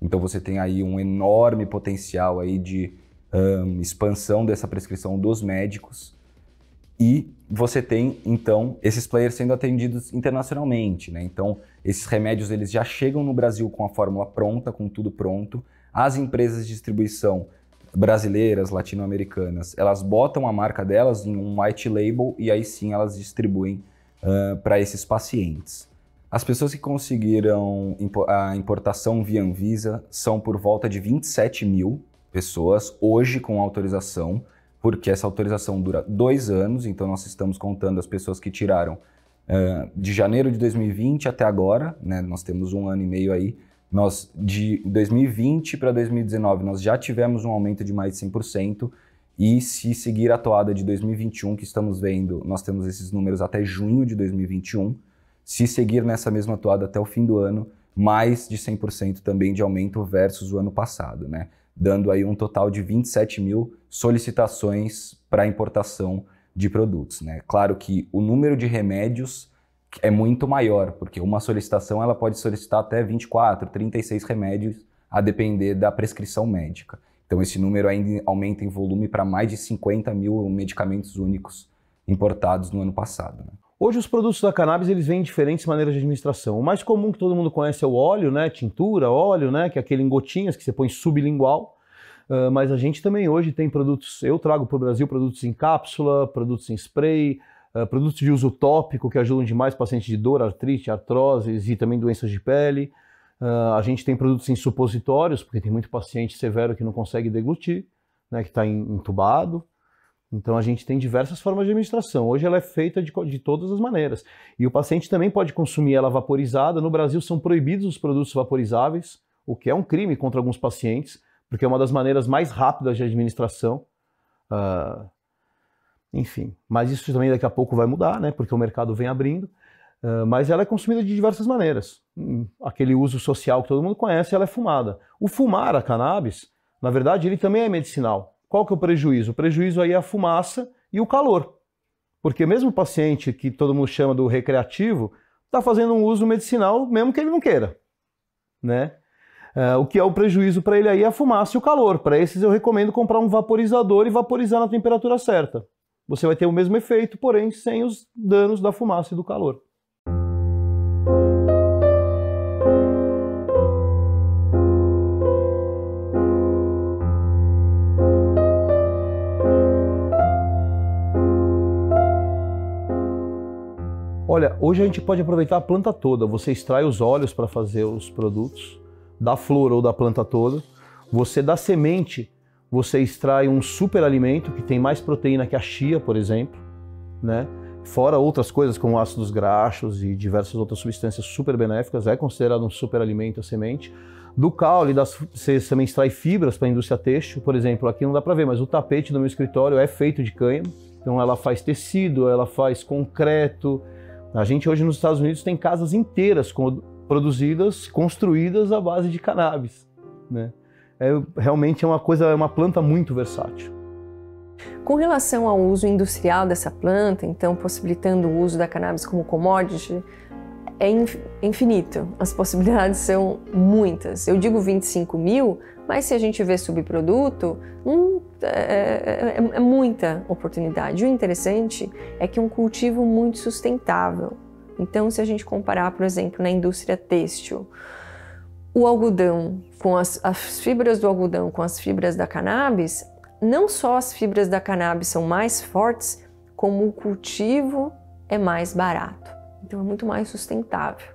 Então você tem aí um enorme potencial aí de um, expansão dessa prescrição dos médicos e você tem, então, esses players sendo atendidos internacionalmente, né? Então esses remédios eles já chegam no Brasil com a fórmula pronta, com tudo pronto. As empresas de distribuição brasileiras, latino-americanas, elas botam a marca delas em um white label e aí sim elas distribuem uh, para esses pacientes. As pessoas que conseguiram a importação via Anvisa são por volta de vinte e sete mil pessoas, hoje com autorização, porque essa autorização dura dois anos, então nós estamos contando as pessoas que tiraram uh, de janeiro de dois mil e vinte até agora, né? Nós temos um ano e meio aí. Nós, de dois mil e vinte para dois mil e dezenove, nós já tivemos um aumento de mais de cem por cento, e se seguir a toada de dois mil e vinte e um, que estamos vendo, nós temos esses números até junho de dois mil e vinte e um, se seguir nessa mesma toada até o fim do ano, mais de cem por cento também de aumento versus o ano passado, né? Dando aí um total de vinte e sete mil solicitações para importação de produtos, né? Claro que o número de remédios é muito maior, porque uma solicitação ela pode solicitar até vinte e quatro, trinta e seis remédios, a depender da prescrição médica. Então esse número ainda aumenta em volume para mais de cinquenta mil medicamentos únicos importados no ano passado, né? Hoje os produtos da cannabis eles vêm em diferentes maneiras de administração. O mais comum que todo mundo conhece é o óleo, né? Tintura, óleo, né? Que é aquele em gotinhas que você põe sublingual. Uh, mas a gente também hoje tem produtos, eu trago para o Brasil produtos em cápsula, produtos em spray, Uh, produtos de uso tópico que ajudam demais pacientes de dor, artrite, artroses e também doenças de pele. Uh, a gente tem produtos em supositórios, porque tem muito paciente severo que não consegue deglutir, né, que está entubado. Então a gente tem diversas formas de administração. Hoje ela é feita de, de todas as maneiras. E o paciente também pode consumir ela vaporizada. No Brasil são proibidos os produtos vaporizáveis, o que é um crime contra alguns pacientes, porque é uma das maneiras mais rápidas de administração. Uh, Enfim, mas isso também daqui a pouco vai mudar, né? Porque o mercado vem abrindo, uh, mas ela é consumida de diversas maneiras. Hum, aquele uso social que todo mundo conhece, ela é fumada. O fumar a cannabis, na verdade, ele também é medicinal. Qual que é o prejuízo? O prejuízo aí é a fumaça e o calor. Porque mesmo o paciente que todo mundo chama do recreativo, está fazendo um uso medicinal mesmo que ele não queira, né? Uh, o que é o prejuízo para ele aí é a fumaça e o calor. Para esses eu recomendo comprar um vaporizador e vaporizar na temperatura certa. Você vai ter o mesmo efeito, porém, sem os danos da fumaça e do calor. Olha, hoje a gente pode aproveitar a planta toda. Você extrai os óleos para fazer os produtos, da flor ou da planta toda. Você dá semente. Você extrai um superalimento que tem mais proteína que a chia, por exemplo, né? Fora outras coisas como ácidos graxos e diversas outras substâncias super benéficas, é considerado um superalimento a semente. Do caule, das, você também extrai fibras para a indústria têxtil, por exemplo, aqui não dá para ver, mas o tapete do meu escritório é feito de cânhamo, então ela faz tecido, ela faz concreto. A gente hoje nos Estados Unidos tem casas inteiras produzidas, construídas à base de cannabis, né? É, realmente é uma coisa, é uma planta muito versátil. Com relação ao uso industrial dessa planta, então possibilitando o uso da cannabis como commodity, é infinito. As possibilidades são muitas. Eu digo vinte e cinco mil, mas se a gente vê subproduto, hum, é, é, é muita oportunidade. O interessante é que é um cultivo muito sustentável. Então, se a gente comparar, por exemplo, na indústria têxtil, o algodão, com as, as fibras do algodão com as fibras da cannabis, não só as fibras da cannabis são mais fortes, como o cultivo é mais barato. Então é muito mais sustentável.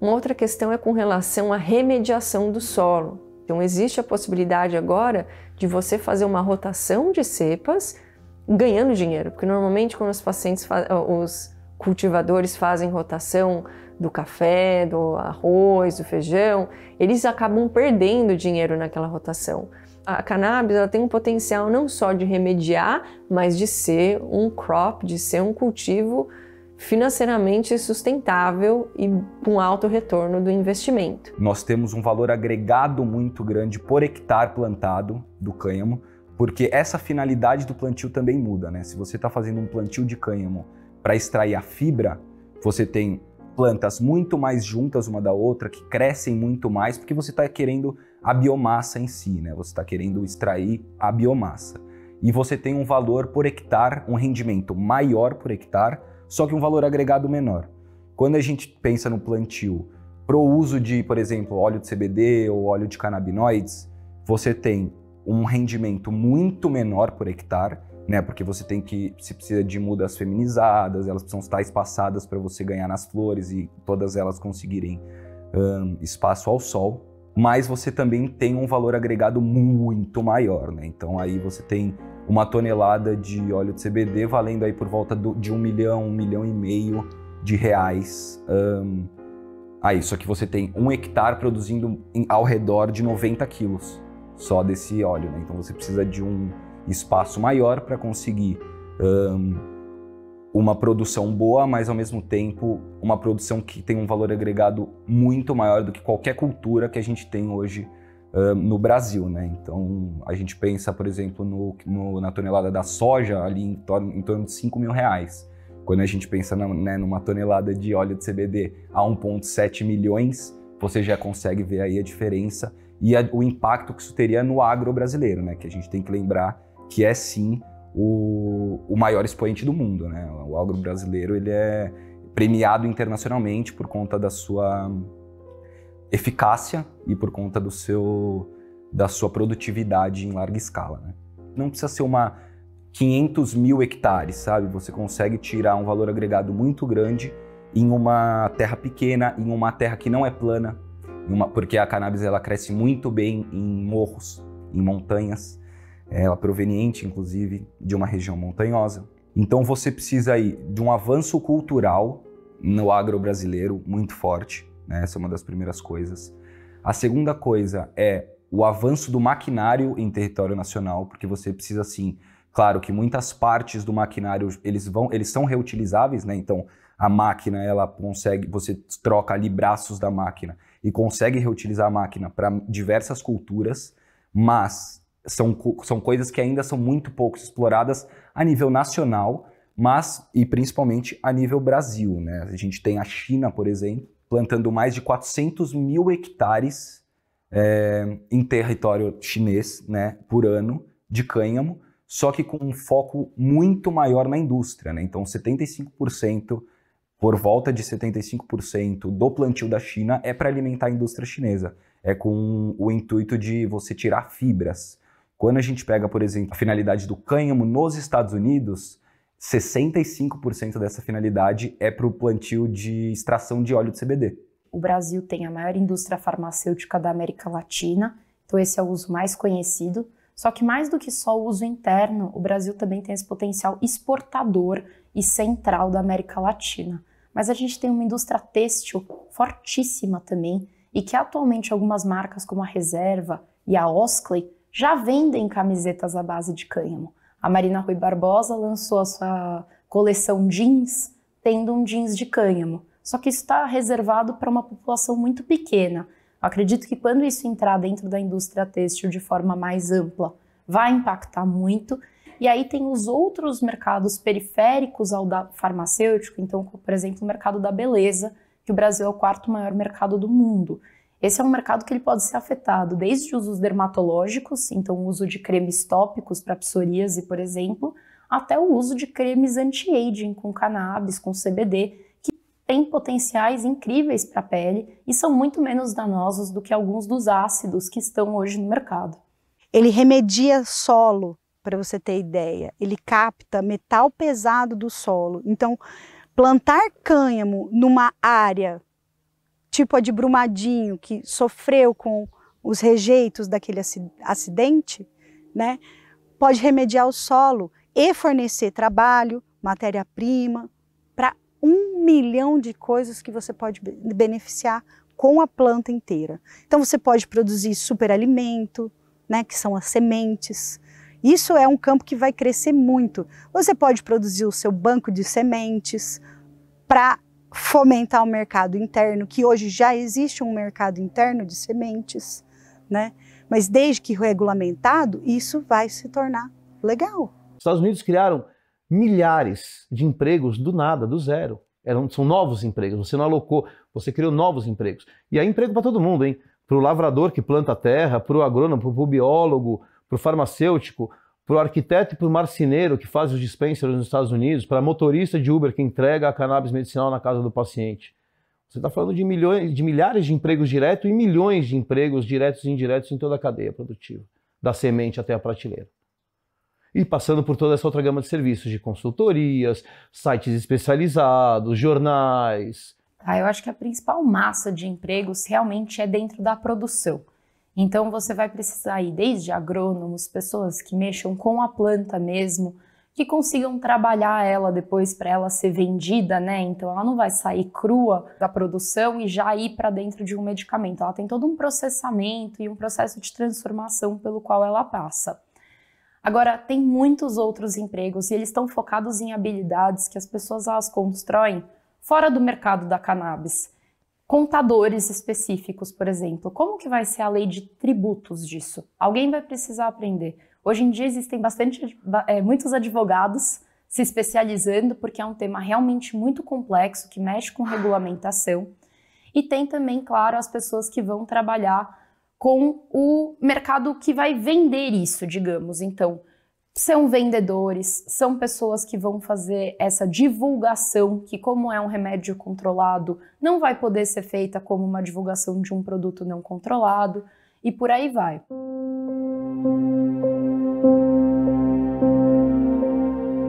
Uma outra questão é com relação à remediação do solo. Então existe a possibilidade agora de você fazer uma rotação de cepas ganhando dinheiro, porque normalmente quando os pacientes, os cultivadores fazem rotação do café, do arroz, do feijão, eles acabam perdendo dinheiro naquela rotação. A cannabis ela tem um potencial não só de remediar, mas de ser um crop, de ser um cultivo financeiramente sustentável e com alto retorno do investimento. Nós temos um valor agregado muito grande por hectare plantado do cânhamo, porque essa finalidade do plantio também muda, né? Se você está fazendo um plantio de cânhamo para extrair a fibra, você tem plantas muito mais juntas uma da outra, que crescem muito mais, porque você está querendo a biomassa em si, né? Você está querendo extrair a biomassa. E você tem um valor por hectare, um rendimento maior por hectare, só que um valor agregado menor. Quando a gente pensa no plantio para o uso de, por exemplo, óleo de C B D ou óleo de canabinoides, você tem um rendimento muito menor por hectare, né? Porque você tem que, se precisa de mudas feminizadas, elas precisam estar espaçadas para você ganhar nas flores e todas elas conseguirem um, espaço ao sol. Mas você também tem um valor agregado muito maior, né? Então aí você tem uma tonelada de óleo de C B D valendo aí por volta do, de um milhão, um milhão e meio de reais. Um, aí, só que você tem um hectare produzindo em, ao redor de noventa quilos só desse óleo, né? Então você precisa de um espaço maior para conseguir um, uma produção boa, mas ao mesmo tempo uma produção que tem um valor agregado muito maior do que qualquer cultura que a gente tem hoje um, no Brasil, né? Então a gente pensa, por exemplo, no, no, na tonelada da soja ali em torno, em torno de cinco mil reais. Quando a gente pensa na, né, numa tonelada de óleo de C B D a um ponto sete milhões, você já consegue ver aí a diferença e a, o impacto que isso teria no agro brasileiro, né? Que a gente tem que lembrar que é sim o, o maior expoente do mundo, né? O agro brasileiro, ele é premiado internacionalmente por conta da sua eficácia e por conta do seu, da sua produtividade em larga escala, né? Não precisa ser uma... quinhentos mil hectares, sabe? Você consegue tirar um valor agregado muito grande em uma terra pequena, em uma terra que não é plana, uma, porque a cannabis ela cresce muito bem em morros, em montanhas, ela é proveniente, inclusive, de uma região montanhosa. Então você precisa aí de um avanço cultural no agro brasileiro muito forte, né? Essa é uma das primeiras coisas. A segunda coisa é o avanço do maquinário em território nacional, porque você precisa, assim, claro que muitas partes do maquinário eles vão, eles são reutilizáveis, né? Então a máquina ela consegue, você troca ali braços da máquina e consegue reutilizar a máquina para diversas culturas, mas são, são coisas que ainda são muito pouco exploradas a nível nacional, mas e principalmente a nível Brasil, né? A gente tem a China, por exemplo, plantando mais de quatrocentos mil hectares é, em território chinês, né, por ano de cânhamo. Só que com um foco muito maior na indústria, né? Então setenta e cinco por cento, por volta de setenta e cinco por cento do plantio da China é para alimentar a indústria chinesa. É com o intuito de você tirar fibras. Quando a gente pega, por exemplo, a finalidade do cânhamo nos Estados Unidos, sessenta e cinco por cento dessa finalidade é para o plantio de extração de óleo de C B D. O Brasil tem a maior indústria farmacêutica da América Latina, então esse é o uso mais conhecido. Só que mais do que só o uso interno, o Brasil também tem esse potencial exportador e central da América Latina. Mas a gente tem uma indústria têxtil fortíssima também e que atualmente algumas marcas como a Reserva e a Osklen já vendem camisetas à base de cânhamo. A Marina Rui Barbosa lançou a sua coleção jeans tendo um jeans de cânhamo. Só que isso está reservado para uma população muito pequena. Eu acredito que quando isso entrar dentro da indústria têxtil de forma mais ampla, vai impactar muito. E aí tem os outros mercados periféricos ao da farmacêutico, então, por exemplo, o mercado da beleza, que o Brasil é o quarto maior mercado do mundo. Esse é um mercado que ele pode ser afetado desde usos dermatológicos, então o uso de cremes tópicos para psoríase, por exemplo, até o uso de cremes anti-aging com cannabis, com C B D, tem potenciais incríveis para a pele e são muito menos danosos do que alguns dos ácidos que estão hoje no mercado. Ele remedia solo, para você ter ideia, ele capta metal pesado do solo. Então, plantar cânhamo numa área tipo a de Brumadinho, que sofreu com os rejeitos daquele acidente, né, pode remediar o solo e fornecer trabalho, matéria-prima, para um milhão de coisas que você pode beneficiar com a planta inteira. Então você pode produzir superalimento, né, que são as sementes. Isso é um campo que vai crescer muito. Você pode produzir o seu banco de sementes para fomentar o mercado interno, que hoje já existe um mercado interno de sementes, né? Mas desde que regulamentado, isso vai se tornar legal. Os Estados Unidos criaram milhares de empregos do nada, do zero. Eram, são novos empregos, você não alocou, você criou novos empregos. E aí emprego para todo mundo, hein? Para o lavrador que planta a terra, para o agrônomo, para o biólogo, para o farmacêutico, para o arquiteto e para o marceneiro que faz os dispensers nos Estados Unidos, para motorista de Uber que entrega a cannabis medicinal na casa do paciente. Você está falando de, milhões, de milhares de empregos diretos e milhões de empregos diretos e indiretos em toda a cadeia produtiva, da semente até a prateleira. E passando por toda essa outra gama de serviços, de consultorias, sites especializados, jornais. Ah, eu acho que a principal massa de empregos realmente é dentro da produção. Então você vai precisar ir desde agrônomos, pessoas que mexam com a planta mesmo, que consigam trabalhar ela depois para ela ser vendida, né? Então ela não vai sair crua da produção e já ir para dentro de um medicamento. Ela tem todo um processamento e um processo de transformação pelo qual ela passa. Agora, tem muitos outros empregos e eles estão focados em habilidades que as pessoas elas constroem fora do mercado da cannabis. Contadores específicos, por exemplo. Como que vai ser a lei de tributos disso? Alguém vai precisar aprender. Hoje em dia existem bastante, é, muitos advogados se especializando porque é um tema realmente muito complexo que mexe com regulamentação. E tem também, claro, as pessoas que vão trabalhar com o mercado que vai vender isso, digamos. Então, são vendedores, são pessoas que vão fazer essa divulgação, que como é um remédio controlado, não vai poder ser feita como uma divulgação de um produto não controlado, e por aí vai.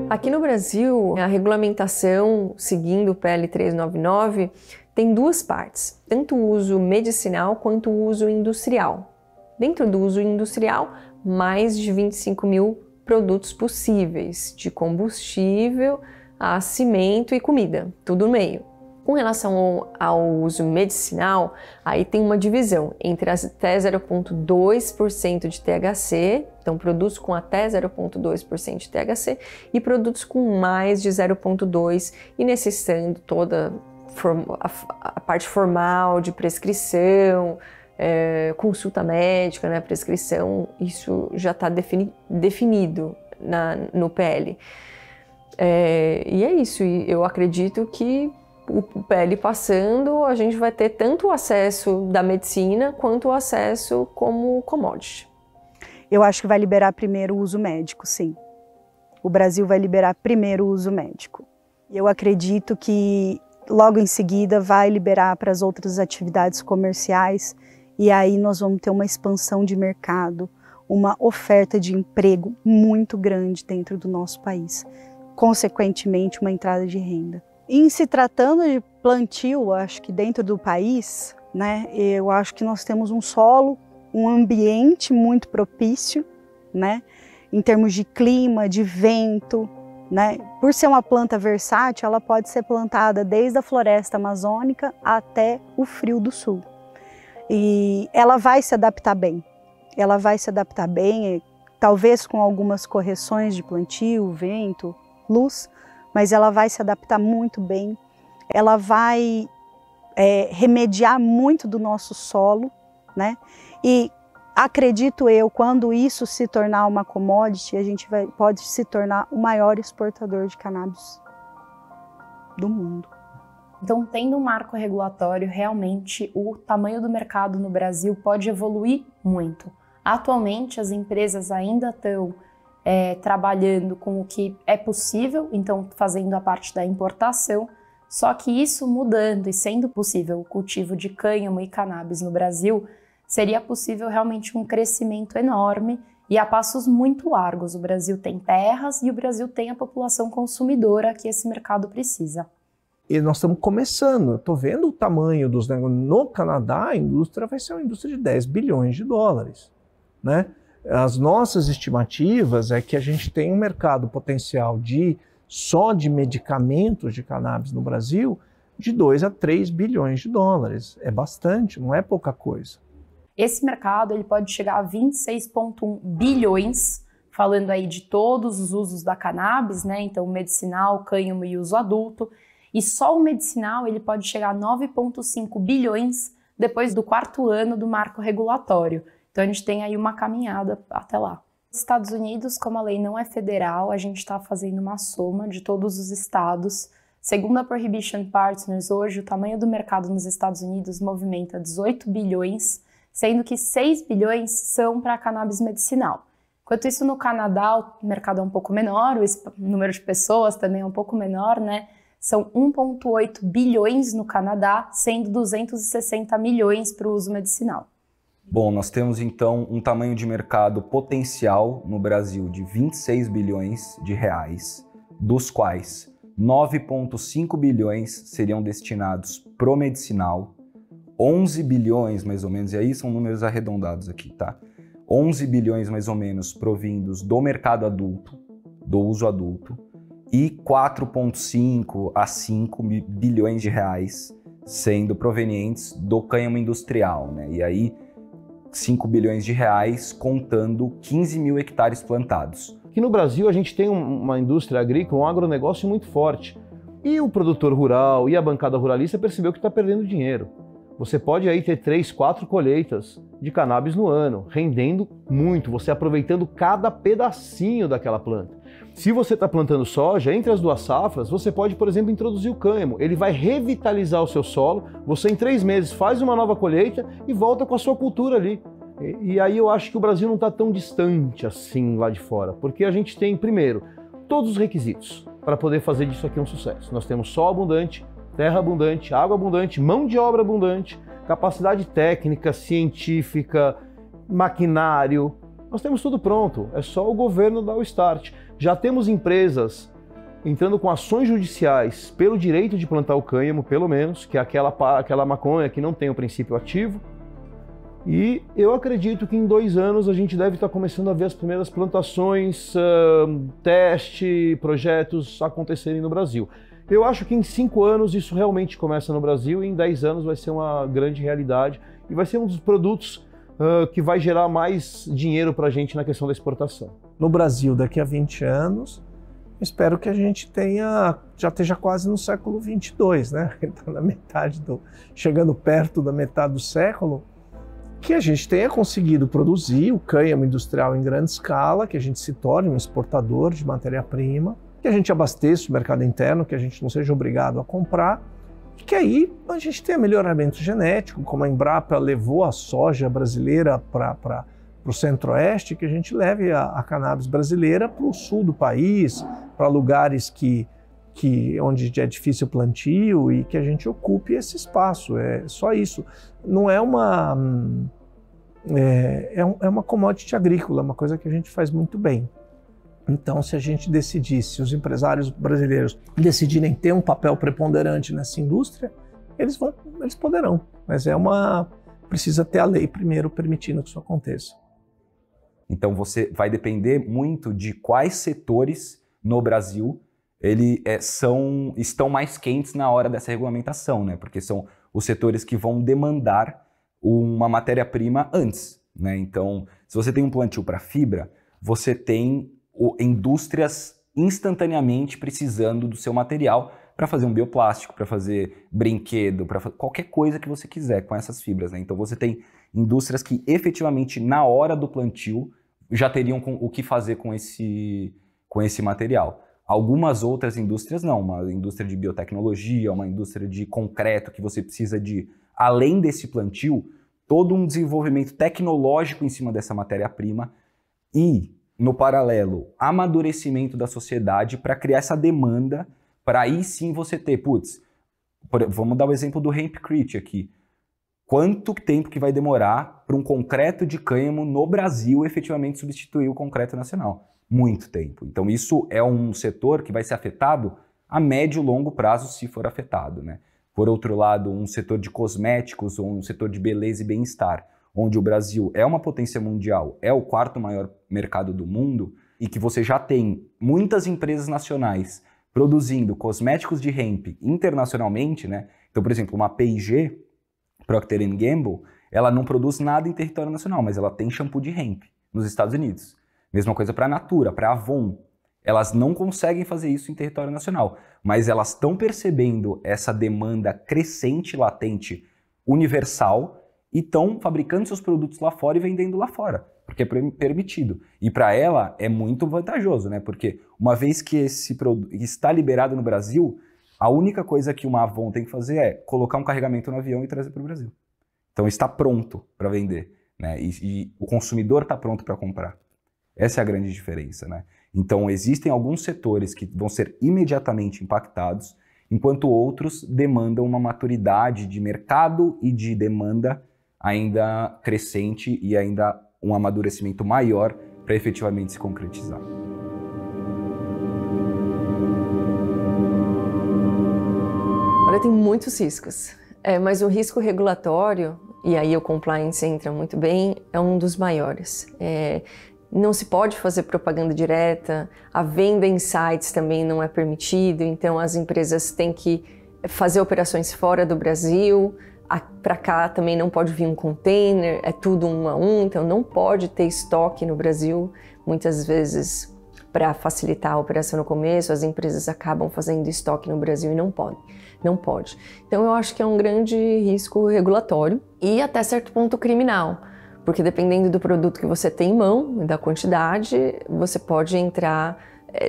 Aqui no Brasil, a regulamentação, seguindo o P L trezentos e noventa e nove, tem duas partes, tanto o uso medicinal quanto o uso industrial. Dentro do uso industrial, mais de vinte e cinco mil produtos possíveis, de combustível a cimento e comida, tudo no meio. Com relação ao, ao uso medicinal, aí tem uma divisão entre as até zero vírgula dois por cento de T H C, então produtos com até zero vírgula dois por cento de T H C, e produtos com mais de zero vírgula dois por cento, e necessitando toda a parte formal de prescrição, é, consulta médica, né, prescrição, isso já está defini definido na, no P L. É, e é isso, e eu acredito que o P L passando, a gente vai ter tanto o acesso da medicina quanto o acesso como commodity. Eu acho que vai liberar primeiro o uso médico, sim. O Brasil vai liberar primeiro o uso médico. Eu acredito que logo em seguida vai liberar para as outras atividades comerciais e aí nós vamos ter uma expansão de mercado, uma oferta de emprego muito grande dentro do nosso país, consequentemente uma entrada de renda. Em se tratando de plantio, acho que dentro do país, né, eu acho que nós temos um solo, um ambiente muito propício, né, em termos de clima, de vento, né? Por ser uma planta versátil, ela pode ser plantada desde a floresta amazônica até o frio do sul. E ela vai se adaptar bem. Ela vai se adaptar bem, talvez com algumas correções de plantio, vento, luz, mas ela vai se adaptar muito bem. Ela vai é, remediar muito do nosso solo, né? E acredito eu, quando isso se tornar uma commodity, a gente vai, pode se tornar o maior exportador de cannabis do mundo. Então, tendo um marco regulatório, realmente o tamanho do mercado no Brasil pode evoluir muito. Atualmente, as empresas ainda estão é, trabalhando com o que é possível, então fazendo a parte da importação, só que isso mudando e sendo possível o cultivo de cânhamo e cannabis no Brasil, seria possível realmente um crescimento enorme e a passos muito largos. O Brasil tem terras e o Brasil tem a população consumidora que esse mercado precisa. E nós estamos começando, estou vendo o tamanho dos negócios. No Canadá, a indústria vai ser uma indústria de dez bilhões de dólares. Né? As nossas estimativas é que a gente tem um mercado potencial de só de medicamentos de cannabis no Brasil de dois a três bilhões de dólares. É bastante, não é pouca coisa. Esse mercado ele pode chegar a vinte e seis vírgula um bilhões, falando aí de todos os usos da cannabis, né? Então medicinal, cânhamo e uso adulto. E só o medicinal ele pode chegar a nove vírgula cinco bilhões depois do quarto ano do marco regulatório. Então a gente tem aí uma caminhada até lá. Nos Estados Unidos, como a lei não é federal, a gente está fazendo uma soma de todos os estados. Segundo a Prohibition Partners, hoje o tamanho do mercado nos Estados Unidos movimenta dezoito bilhões, sendo que seis bilhões são para cannabis medicinal. Enquanto isso, no Canadá, o mercado é um pouco menor, o número de pessoas também é um pouco menor, né? São um vírgula oito bilhões no Canadá, sendo duzentos e sessenta milhões para o uso medicinal. Bom, nós temos então um tamanho de mercado potencial no Brasil de vinte e seis bilhões de reais, dos quais nove vírgula cinco bilhões seriam destinados pro medicinal, onze bilhões mais ou menos, e aí são números arredondados aqui, tá? onze bilhões mais ou menos provindos do mercado adulto, do uso adulto, e quatro vírgula cinco a cinco bilhões de reais sendo provenientes do cânhamo industrial, né? E aí cinco bilhões de reais contando quinze mil hectares plantados. Aqui no Brasil a gente tem uma indústria agrícola, um agronegócio muito forte. E o produtor rural e a bancada ruralista percebeu que está perdendo dinheiro. Você pode aí ter três, quatro colheitas de cannabis no ano, rendendo muito, você aproveitando cada pedacinho daquela planta. Se você está plantando soja, entre as duas safras, você pode, por exemplo, introduzir o cânhamo. Ele vai revitalizar o seu solo, você em três meses faz uma nova colheita e volta com a sua cultura ali. E, e aí eu acho que o Brasil não está tão distante assim lá de fora, porque a gente tem, primeiro, todos os requisitos para poder fazer disso aqui um sucesso. Nós temos sol abundante, terra abundante, água abundante, mão de obra abundante, capacidade técnica, científica, maquinário. Nós temos tudo pronto, é só o governo dar o start. Já temos empresas entrando com ações judiciais pelo direito de plantar o cânhamo, pelo menos, que é aquela, aquela maconha que não tem o princípio ativo. E eu acredito que em dois anos a gente deve estar começando a ver as primeiras plantações, um, teste, projetos acontecerem no Brasil. Eu acho que em cinco anos isso realmente começa no Brasil e em dez anos vai ser uma grande realidade e vai ser um dos produtos uh, que vai gerar mais dinheiro para a gente na questão da exportação. No Brasil, daqui a vinte anos, espero que a gente tenha, já esteja quase no século vinte e dois, né? Está na metade do, chegando perto da metade do século, que a gente tenha conseguido produzir o cânhamo industrial em grande escala, que a gente se torne um exportador de matéria-prima, que a gente abasteça o mercado interno, que a gente não seja obrigado a comprar, e que aí a gente tenha melhoramento genético, como a Embrapa levou a soja brasileira para para o centro-oeste, que a gente leve a, a cannabis brasileira para o sul do país, para lugares que, que, onde é difícil o plantio e que a gente ocupe esse espaço. É só isso. Não é uma, é, é uma commodity agrícola, é uma coisa que a gente faz muito bem. Então, se a gente decidisse, se os empresários brasileiros decidirem ter um papel preponderante nessa indústria, eles, vão, eles poderão, mas é uma, precisa ter a lei primeiro permitindo que isso aconteça. Então você vai depender muito de quais setores no Brasil ele, é, são, estão mais quentes na hora dessa regulamentação, né? Porque são os setores que vão demandar uma matéria-prima antes, né? Então, se você tem um plantio para fibra, você tem o, indústrias instantaneamente precisando do seu material para fazer um bioplástico, para fazer brinquedo, para qualquer coisa que você quiser com essas fibras, né? Então você tem indústrias que efetivamente na hora do plantio já teriam com, o que fazer com esse, com esse material. Algumas outras indústrias não, uma indústria de biotecnologia, uma indústria de concreto que você precisa de, além desse plantio, todo um desenvolvimento tecnológico em cima dessa matéria-prima e, no paralelo, amadurecimento da sociedade para criar essa demanda para aí sim você ter, putz, vamos dar o exemplo do hempcrete aqui. Quanto tempo que vai demorar para um concreto de cânhamo no Brasil efetivamente substituir o concreto nacional? Muito tempo. Então isso é um setor que vai ser afetado a médio e longo prazo se for afetado, né? Por outro lado, um setor de cosméticos ou um setor de beleza e bem-estar, onde o Brasil é uma potência mundial, é o quarto maior mercado do mundo e que você já tem muitas empresas nacionais produzindo cosméticos de hemp internacionalmente, né? Então, por exemplo, uma P e G, Procter and Gamble, ela não produz nada em território nacional, mas ela tem shampoo de hemp nos Estados Unidos. Mesma coisa para a Natura, para a Avon. Elas não conseguem fazer isso em território nacional, mas elas estão percebendo essa demanda crescente, latente, universal, e estão fabricando seus produtos lá fora e vendendo lá fora, porque é permitido. E para ela é muito vantajoso, né? Porque uma vez que esse produto está liberado no Brasil, a única coisa que uma Avon tem que fazer é colocar um carregamento no avião e trazer para o Brasil. Então está pronto para vender, né? E, e o consumidor está pronto para comprar. Essa é a grande diferença, né? Então existem alguns setores que vão ser imediatamente impactados, enquanto outros demandam uma maturidade de mercado e de demanda ainda crescente e ainda um amadurecimento maior para efetivamente se concretizar. Olha, tem muitos riscos, é, mas o risco regulatório, e aí o compliance entra muito bem, é um dos maiores. É, não se pode fazer propaganda direta, a venda em sites também não é permitido, então as empresas têm que fazer operações fora do Brasil, para cá também não pode vir um container, é tudo um a um, então não pode ter estoque no Brasil. Muitas vezes, para facilitar a operação no começo, as empresas acabam fazendo estoque no Brasil e não podem, não pode. Então eu acho que é um grande risco regulatório e até certo ponto criminal, porque dependendo do produto que você tem em mão, da quantidade, você pode entrar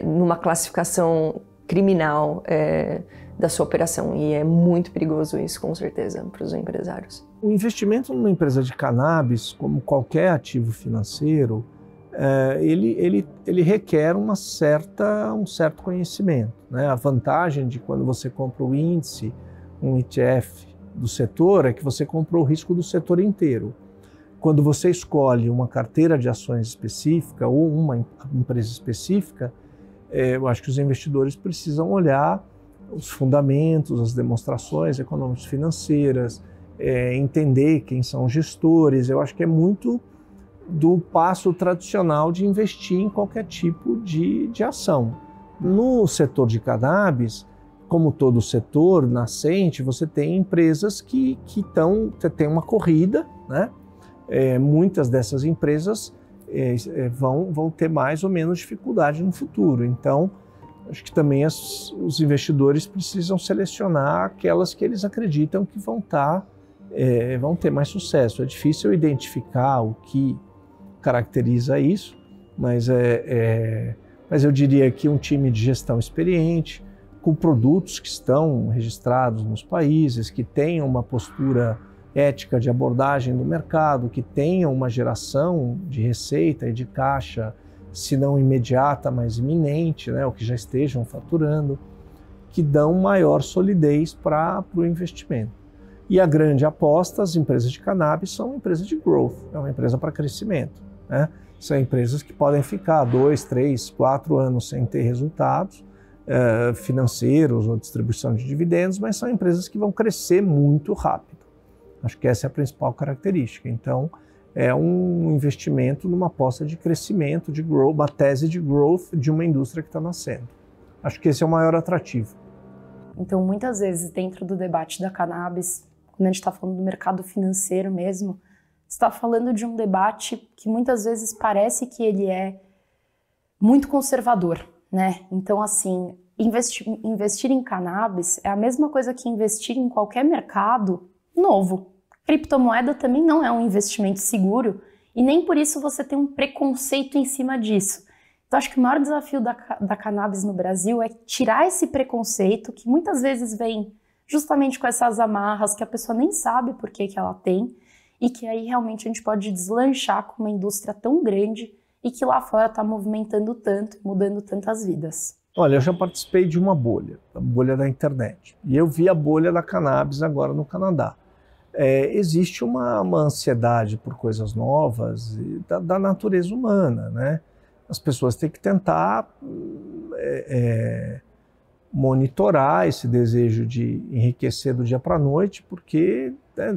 numa classificação criminal é, da sua operação, e é muito perigoso isso, com certeza, para os empresários. O investimento numa empresa de cannabis, como qualquer ativo financeiro, é, ele, ele, ele requer uma certa, um certo conhecimento, né? A vantagem de quando você compra o índice, um E T F do setor, é que você comprou o risco do setor inteiro. Quando você escolhe uma carteira de ações específica ou uma empresa específica, eu acho que os investidores precisam olhar os fundamentos, as demonstrações econômicas financeiras, é, entender quem são os gestores. Eu acho que é muito do passo tradicional de investir em qualquer tipo de, de ação. No setor de cannabis, como todo setor nascente, você tem empresas que, que tão, tem uma corrida, né? É, muitas dessas empresas É, vão, vão ter mais ou menos dificuldade no futuro. Então, acho que também as, os investidores precisam selecionar aquelas que eles acreditam que vão, tá, é, vão ter mais sucesso. É difícil identificar o que caracteriza isso, mas, é, é, mas eu diria que um time de gestão experiente, com produtos que estão registrados nos países, que tenham uma postura ética de abordagem do mercado, que tenha uma geração de receita e de caixa, se não imediata, mas iminente, né, ou que já estejam faturando, que dão maior solidez para o investimento. E a grande aposta, as empresas de cannabis são empresas de growth, é uma empresa para crescimento, né? São empresas que podem ficar dois, três, quatro anos sem ter resultados eh, financeiros ou distribuição de dividendos, mas são empresas que vão crescer muito rápido. Acho que essa é a principal característica. Então, é um investimento numa aposta de crescimento, de growth, uma tese de growth de uma indústria que está nascendo. Acho que esse é o maior atrativo. Então, muitas vezes, dentro do debate da cannabis, quando a gente está falando do mercado financeiro mesmo, está falando de um debate que muitas vezes parece que ele é muito conservador, né? Então, assim, investir, investir em cannabis é a mesma coisa que investir em qualquer mercado novo. Criptomoeda também não é um investimento seguro e nem por isso você tem um preconceito em cima disso. Então acho que o maior desafio da, da cannabis no Brasil é tirar esse preconceito que muitas vezes vem justamente com essas amarras que a pessoa nem sabe por que que ela tem, e que aí realmente a gente pode deslanchar com uma indústria tão grande e que lá fora está movimentando tanto, mudando tantas vidas. Olha, eu já participei de uma bolha, a bolha da internet, e eu vi a bolha da cannabis agora no Canadá. É, existe uma, uma ansiedade por coisas novas e da, da natureza humana, né? As pessoas têm que tentar é, é, monitorar esse desejo de enriquecer do dia para a noite, porque é,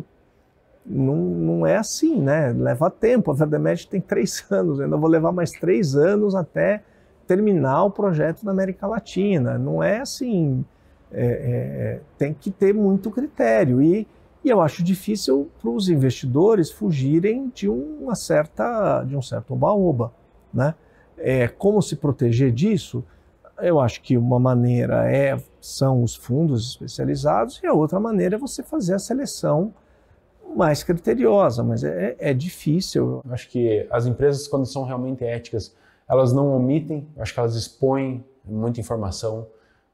não, não é assim, né? Leva tempo. A Verdemed tem três anos, eu ainda vou levar mais três anos até terminar o projeto na América Latina. Não é assim, é, é, tem que ter muito critério. E E eu acho difícil para os investidores fugirem de uma certa, de um certo oba-oba, né? É, como se proteger disso? Eu acho que uma maneira é, são os fundos especializados, e a outra maneira é você fazer a seleção mais criteriosa, mas é, é difícil. Eu acho que as empresas, quando são realmente éticas, elas não omitem, acho que elas expõem muita informação,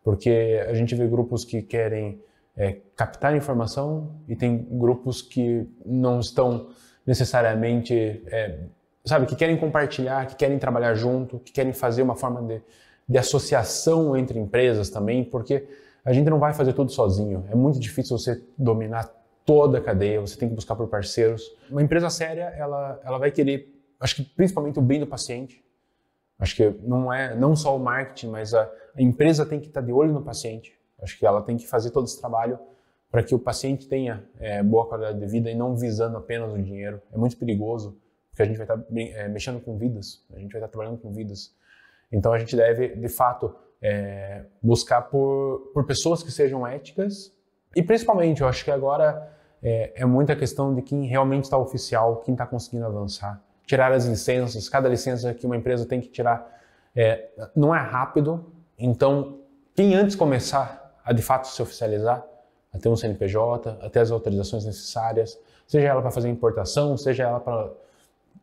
porque a gente vê grupos que querem É, captar informação, e tem grupos que não estão necessariamente, é, sabe, que querem compartilhar, que querem trabalhar junto, que querem fazer uma forma de, de associação entre empresas também, porque a gente não vai fazer tudo sozinho. É muito difícil você dominar toda a cadeia, você tem que buscar por parceiros. Uma empresa séria, ela, ela vai querer, acho que principalmente o bem do paciente. Acho que não é não só o marketing, mas a, a empresa tem que estar de olho no paciente. Acho que ela tem que fazer todo esse trabalho para que o paciente tenha é, boa qualidade de vida e não visando apenas o dinheiro. É muito perigoso, porque a gente vai estar é, mexendo com vidas, a gente vai estar trabalhando com vidas. Então a gente deve, de fato, é, buscar por, por pessoas que sejam éticas e principalmente, eu acho que agora é, é muita questão de quem realmente está oficial, quem está conseguindo avançar. Tirar as licenças, cada licença que uma empresa tem que tirar é, não é rápido, então quem antes começar a de fato se oficializar, a ter um C N P J, a ter as autorizações necessárias, seja ela para fazer importação, seja ela para,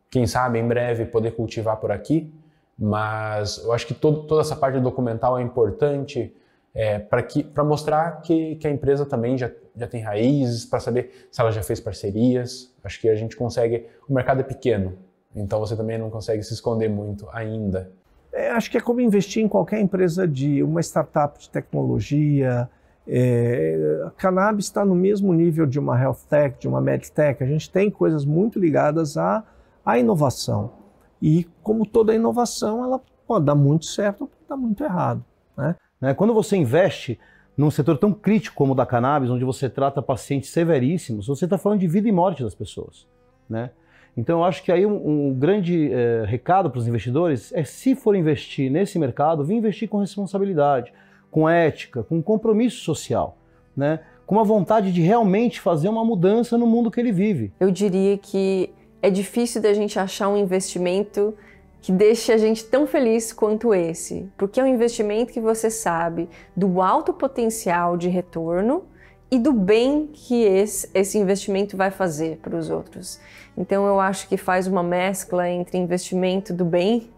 quem sabe, em breve poder cultivar por aqui, mas eu acho que todo, toda essa parte documental é importante é, para que, para mostrar que, que a empresa também já, já tem raízes, para saber se ela já fez parcerias. Acho que a gente consegue, o mercado é pequeno, então você também não consegue se esconder muito ainda. É, acho que é como investir em qualquer empresa, de uma startup de tecnologia. É, a cannabis está no mesmo nível de uma health tech, de uma medtech. A gente tem coisas muito ligadas à, à inovação. E como toda inovação, ela pode dar muito certo ou pode dar muito errado, né? Quando você investe num setor tão crítico como o da cannabis, onde você trata pacientes severíssimos, você está falando de vida e morte das pessoas, né? Então, eu acho que aí um, um grande eh, recado para os investidores é, se for investir nesse mercado, vir investir com responsabilidade, com ética, com compromisso social, né? Com uma vontade de realmente fazer uma mudança no mundo que ele vive. Eu diria que é difícil da gente achar um investimento que deixe a gente tão feliz quanto esse, porque é um investimento que você sabe do alto potencial de retorno e do bem que esse, esse investimento vai fazer para os outros. Então eu acho que faz uma mescla entre investimento do bem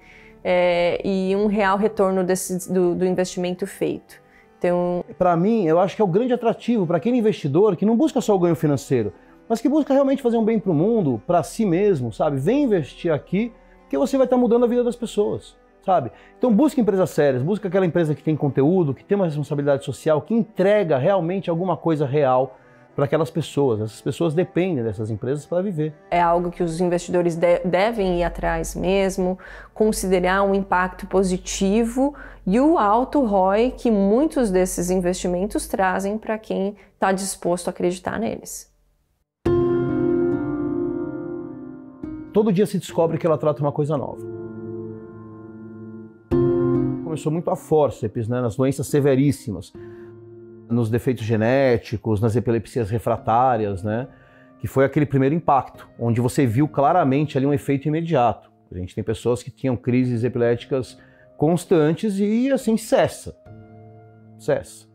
é, e um real retorno desse, do, do investimento feito. Então, para mim, eu acho que é o grande atrativo para aquele investidor que não busca só o ganho financeiro, mas que busca realmente fazer um bem para o mundo, para si mesmo, sabe? Vem investir aqui, porque você vai estar mudando a vida das pessoas, sabe? Então busca empresas sérias, busca aquela empresa que tem conteúdo, que tem uma responsabilidade social, que entrega realmente alguma coisa real para aquelas pessoas. Essas pessoas dependem dessas empresas para viver. É algo que os investidores de- devem ir atrás mesmo, considerar um impacto positivo e o alto R O I que muitos desses investimentos trazem para quem está disposto a acreditar neles. Todo dia se descobre que ela trata uma coisa nova. Começou muito a fórceps, né, nas doenças severíssimas, nos defeitos genéticos, nas epilepsias refratárias, né, que foi aquele primeiro impacto, onde você viu claramente ali um efeito imediato. A gente tem pessoas que tinham crises epiléticas constantes e assim cessa, cessa,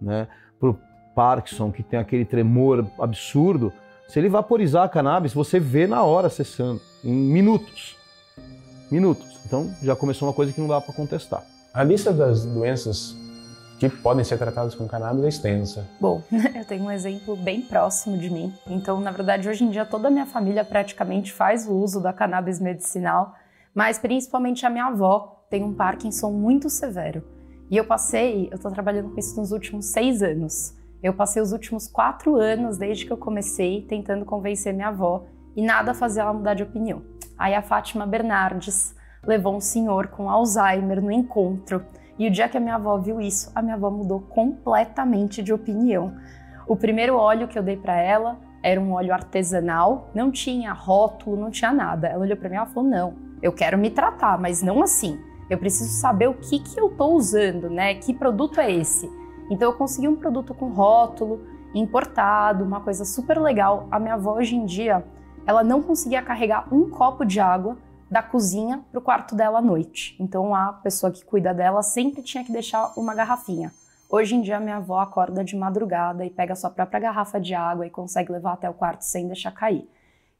né? Para o Parkinson, que tem aquele tremor absurdo, se ele vaporizar a cannabis, você vê na hora cessando, em minutos, minutos. Então já começou uma coisa que não dá para contestar. A lista das doenças que podem ser tratadas com cannabis é extensa. Bom, eu tenho um exemplo bem próximo de mim. Então, na verdade, hoje em dia toda a minha família praticamente faz o uso da cannabis medicinal, mas principalmente a minha avó tem um Parkinson muito severo. E eu passei, eu estou trabalhando com isso nos últimos seis anos. Eu passei os últimos quatro anos, desde que eu comecei, tentando convencer minha avó e nada fazia ela mudar de opinião. Aí a Fátima Bernardes levou um senhor com Alzheimer no encontro. E o dia que a minha avó viu isso, a minha avó mudou completamente de opinião. O primeiro óleo que eu dei para ela era um óleo artesanal, não tinha rótulo, não tinha nada. Ela olhou para mim e falou, não, eu quero me tratar, mas não assim. Eu preciso saber o que, que eu estou usando, né? Que produto é esse? Então eu consegui um produto com rótulo, importado, uma coisa super legal. A minha avó hoje em dia, ela não conseguia carregar um copo de água da cozinha para o quarto dela à noite. Então a pessoa que cuida dela sempre tinha que deixar uma garrafinha. Hoje em dia minha avó acorda de madrugada e pega a sua própria garrafa de água e consegue levar até o quarto sem deixar cair.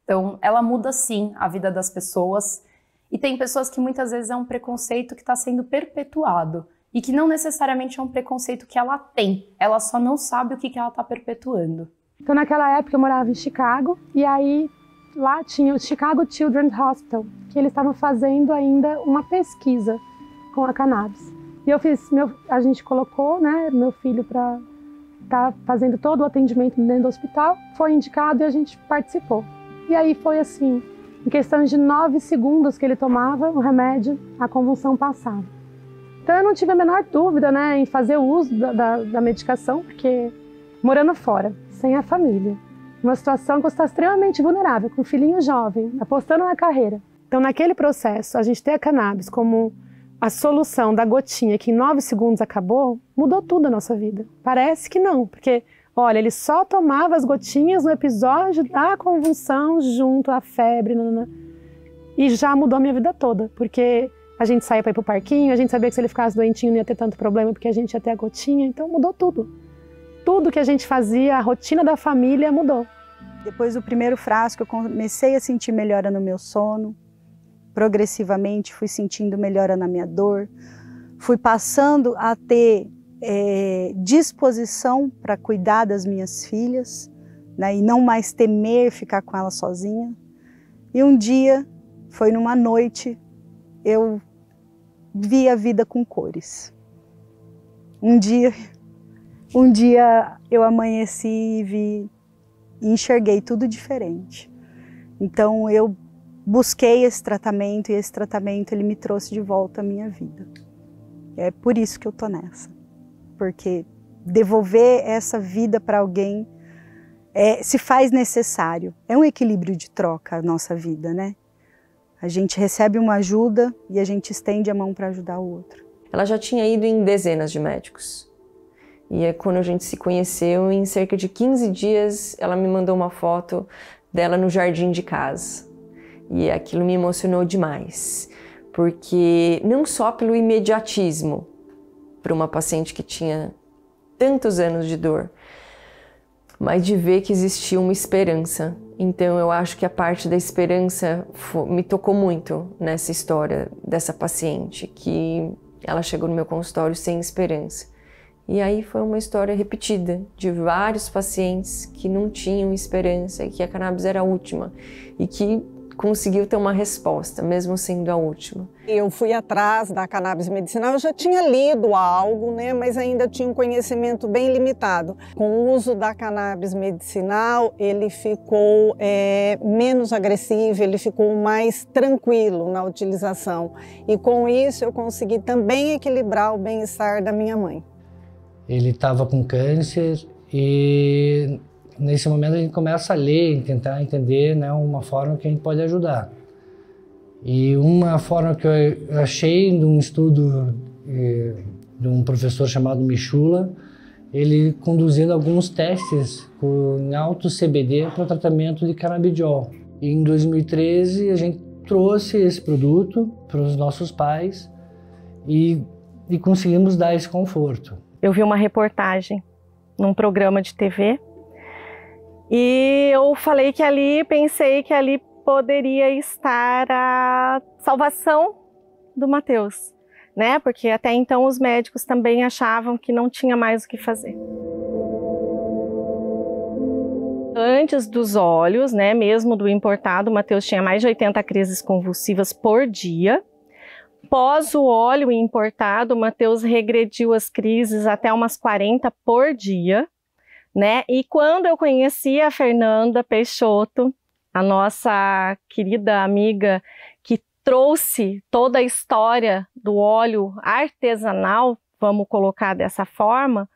Então ela muda sim a vida das pessoas. E tem pessoas que muitas vezes é um preconceito que está sendo perpetuado e que não necessariamente é um preconceito que ela tem. Ela só não sabe o que, que ela está perpetuando. Então naquela época eu morava em Chicago e aí lá tinha o Chicago Children's Hospital, que eles estavam fazendo ainda uma pesquisa com a cannabis. E eu fiz, meu, a gente colocou, né, meu filho para está fazendo todo o atendimento dentro do hospital, foi indicado e a gente participou. E aí foi assim, em questão de nove segundos que ele tomava o remédio, a convulsão passava. Então eu não tive a menor dúvida, né, em fazer o uso da, da, da medicação, porque morando fora, sem a família, uma situação que eu estava extremamente vulnerável, com um filhinho jovem, apostando na carreira. Então naquele processo, a gente ter a cannabis como a solução da gotinha que em nove segundos acabou, mudou tudo a nossa vida. Parece que não, porque, olha, ele só tomava as gotinhas no episódio da convulsão junto à febre, nanana, e já mudou a minha vida toda, porque a gente saía para ir para o parquinho, a gente sabia que se ele ficasse doentinho não ia ter tanto problema, porque a gente ia ter a gotinha, então mudou tudo. Tudo que a gente fazia, a rotina da família mudou. Depois do primeiro frasco, eu comecei a sentir melhora no meu sono, progressivamente fui sentindo melhora na minha dor, fui passando a ter é, disposição para cuidar das minhas filhas, né, e não mais temer ficar com elas sozinha. E um dia, foi numa noite, eu vi a vida com cores. Um dia, um dia eu amanheci e vi, enxerguei tudo diferente. Então eu busquei esse tratamento e esse tratamento ele me trouxe de volta a minha vida. É por isso que eu tô nessa, porque devolver essa vida para alguém é, se faz necessário. É um equilíbrio de troca a nossa vida, né? A gente recebe uma ajuda e a gente estende a mão para ajudar o outro. Ela já tinha ido em dezenas de médicos. E é quando a gente se conheceu, em cerca de quinze dias, ela me mandou uma foto dela no jardim de casa. E aquilo me emocionou demais, porque não só pelo imediatismo para uma paciente que tinha tantos anos de dor, mas de ver que existia uma esperança. Então eu acho que a parte da esperança me tocou muito nessa história dessa paciente, que ela chegou no meu consultório sem esperança. E aí foi uma história repetida de vários pacientes que não tinham esperança, que a cannabis era a última e que conseguiu ter uma resposta, mesmo sendo a última. Eu fui atrás da cannabis medicinal, eu já tinha lido algo, né, mas ainda tinha um conhecimento bem limitado. Com o uso da cannabis medicinal, ele ficou é, menos agressivo, ele ficou mais tranquilo na utilização. E com isso eu consegui também equilibrar o bem-estar da minha mãe. Ele estava com câncer e nesse momento a gente começa a ler, tentar entender, né, uma forma que a gente pode ajudar. E uma forma que eu achei de um estudo eh, de um professor chamado Mechoulam, ele conduzindo alguns testes com alto C B D para o tratamento de canabidiol. E em dois mil e treze a gente trouxe esse produto para os nossos pais e, e conseguimos dar esse conforto. Eu vi uma reportagem num programa de T V e eu falei que ali, pensei que ali poderia estar a salvação do Matheus, né? Porque até então os médicos também achavam que não tinha mais o que fazer. Antes dos olhos, né, mesmo do importado, o Matheus tinha mais de oitenta crises convulsivas por dia. Após o óleo importado, o Matheus regrediu as crises até umas quarenta por dia. Né? E quando eu conheci a Fernanda Peixoto, a nossa querida amiga que trouxe toda a história do óleo artesanal, vamos colocar dessa forma,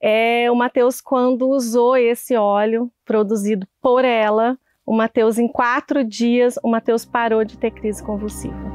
é, o Matheus, quando usou esse óleo produzido por ela, o Matheus, em quatro dias, o Matheus parou de ter crise convulsiva.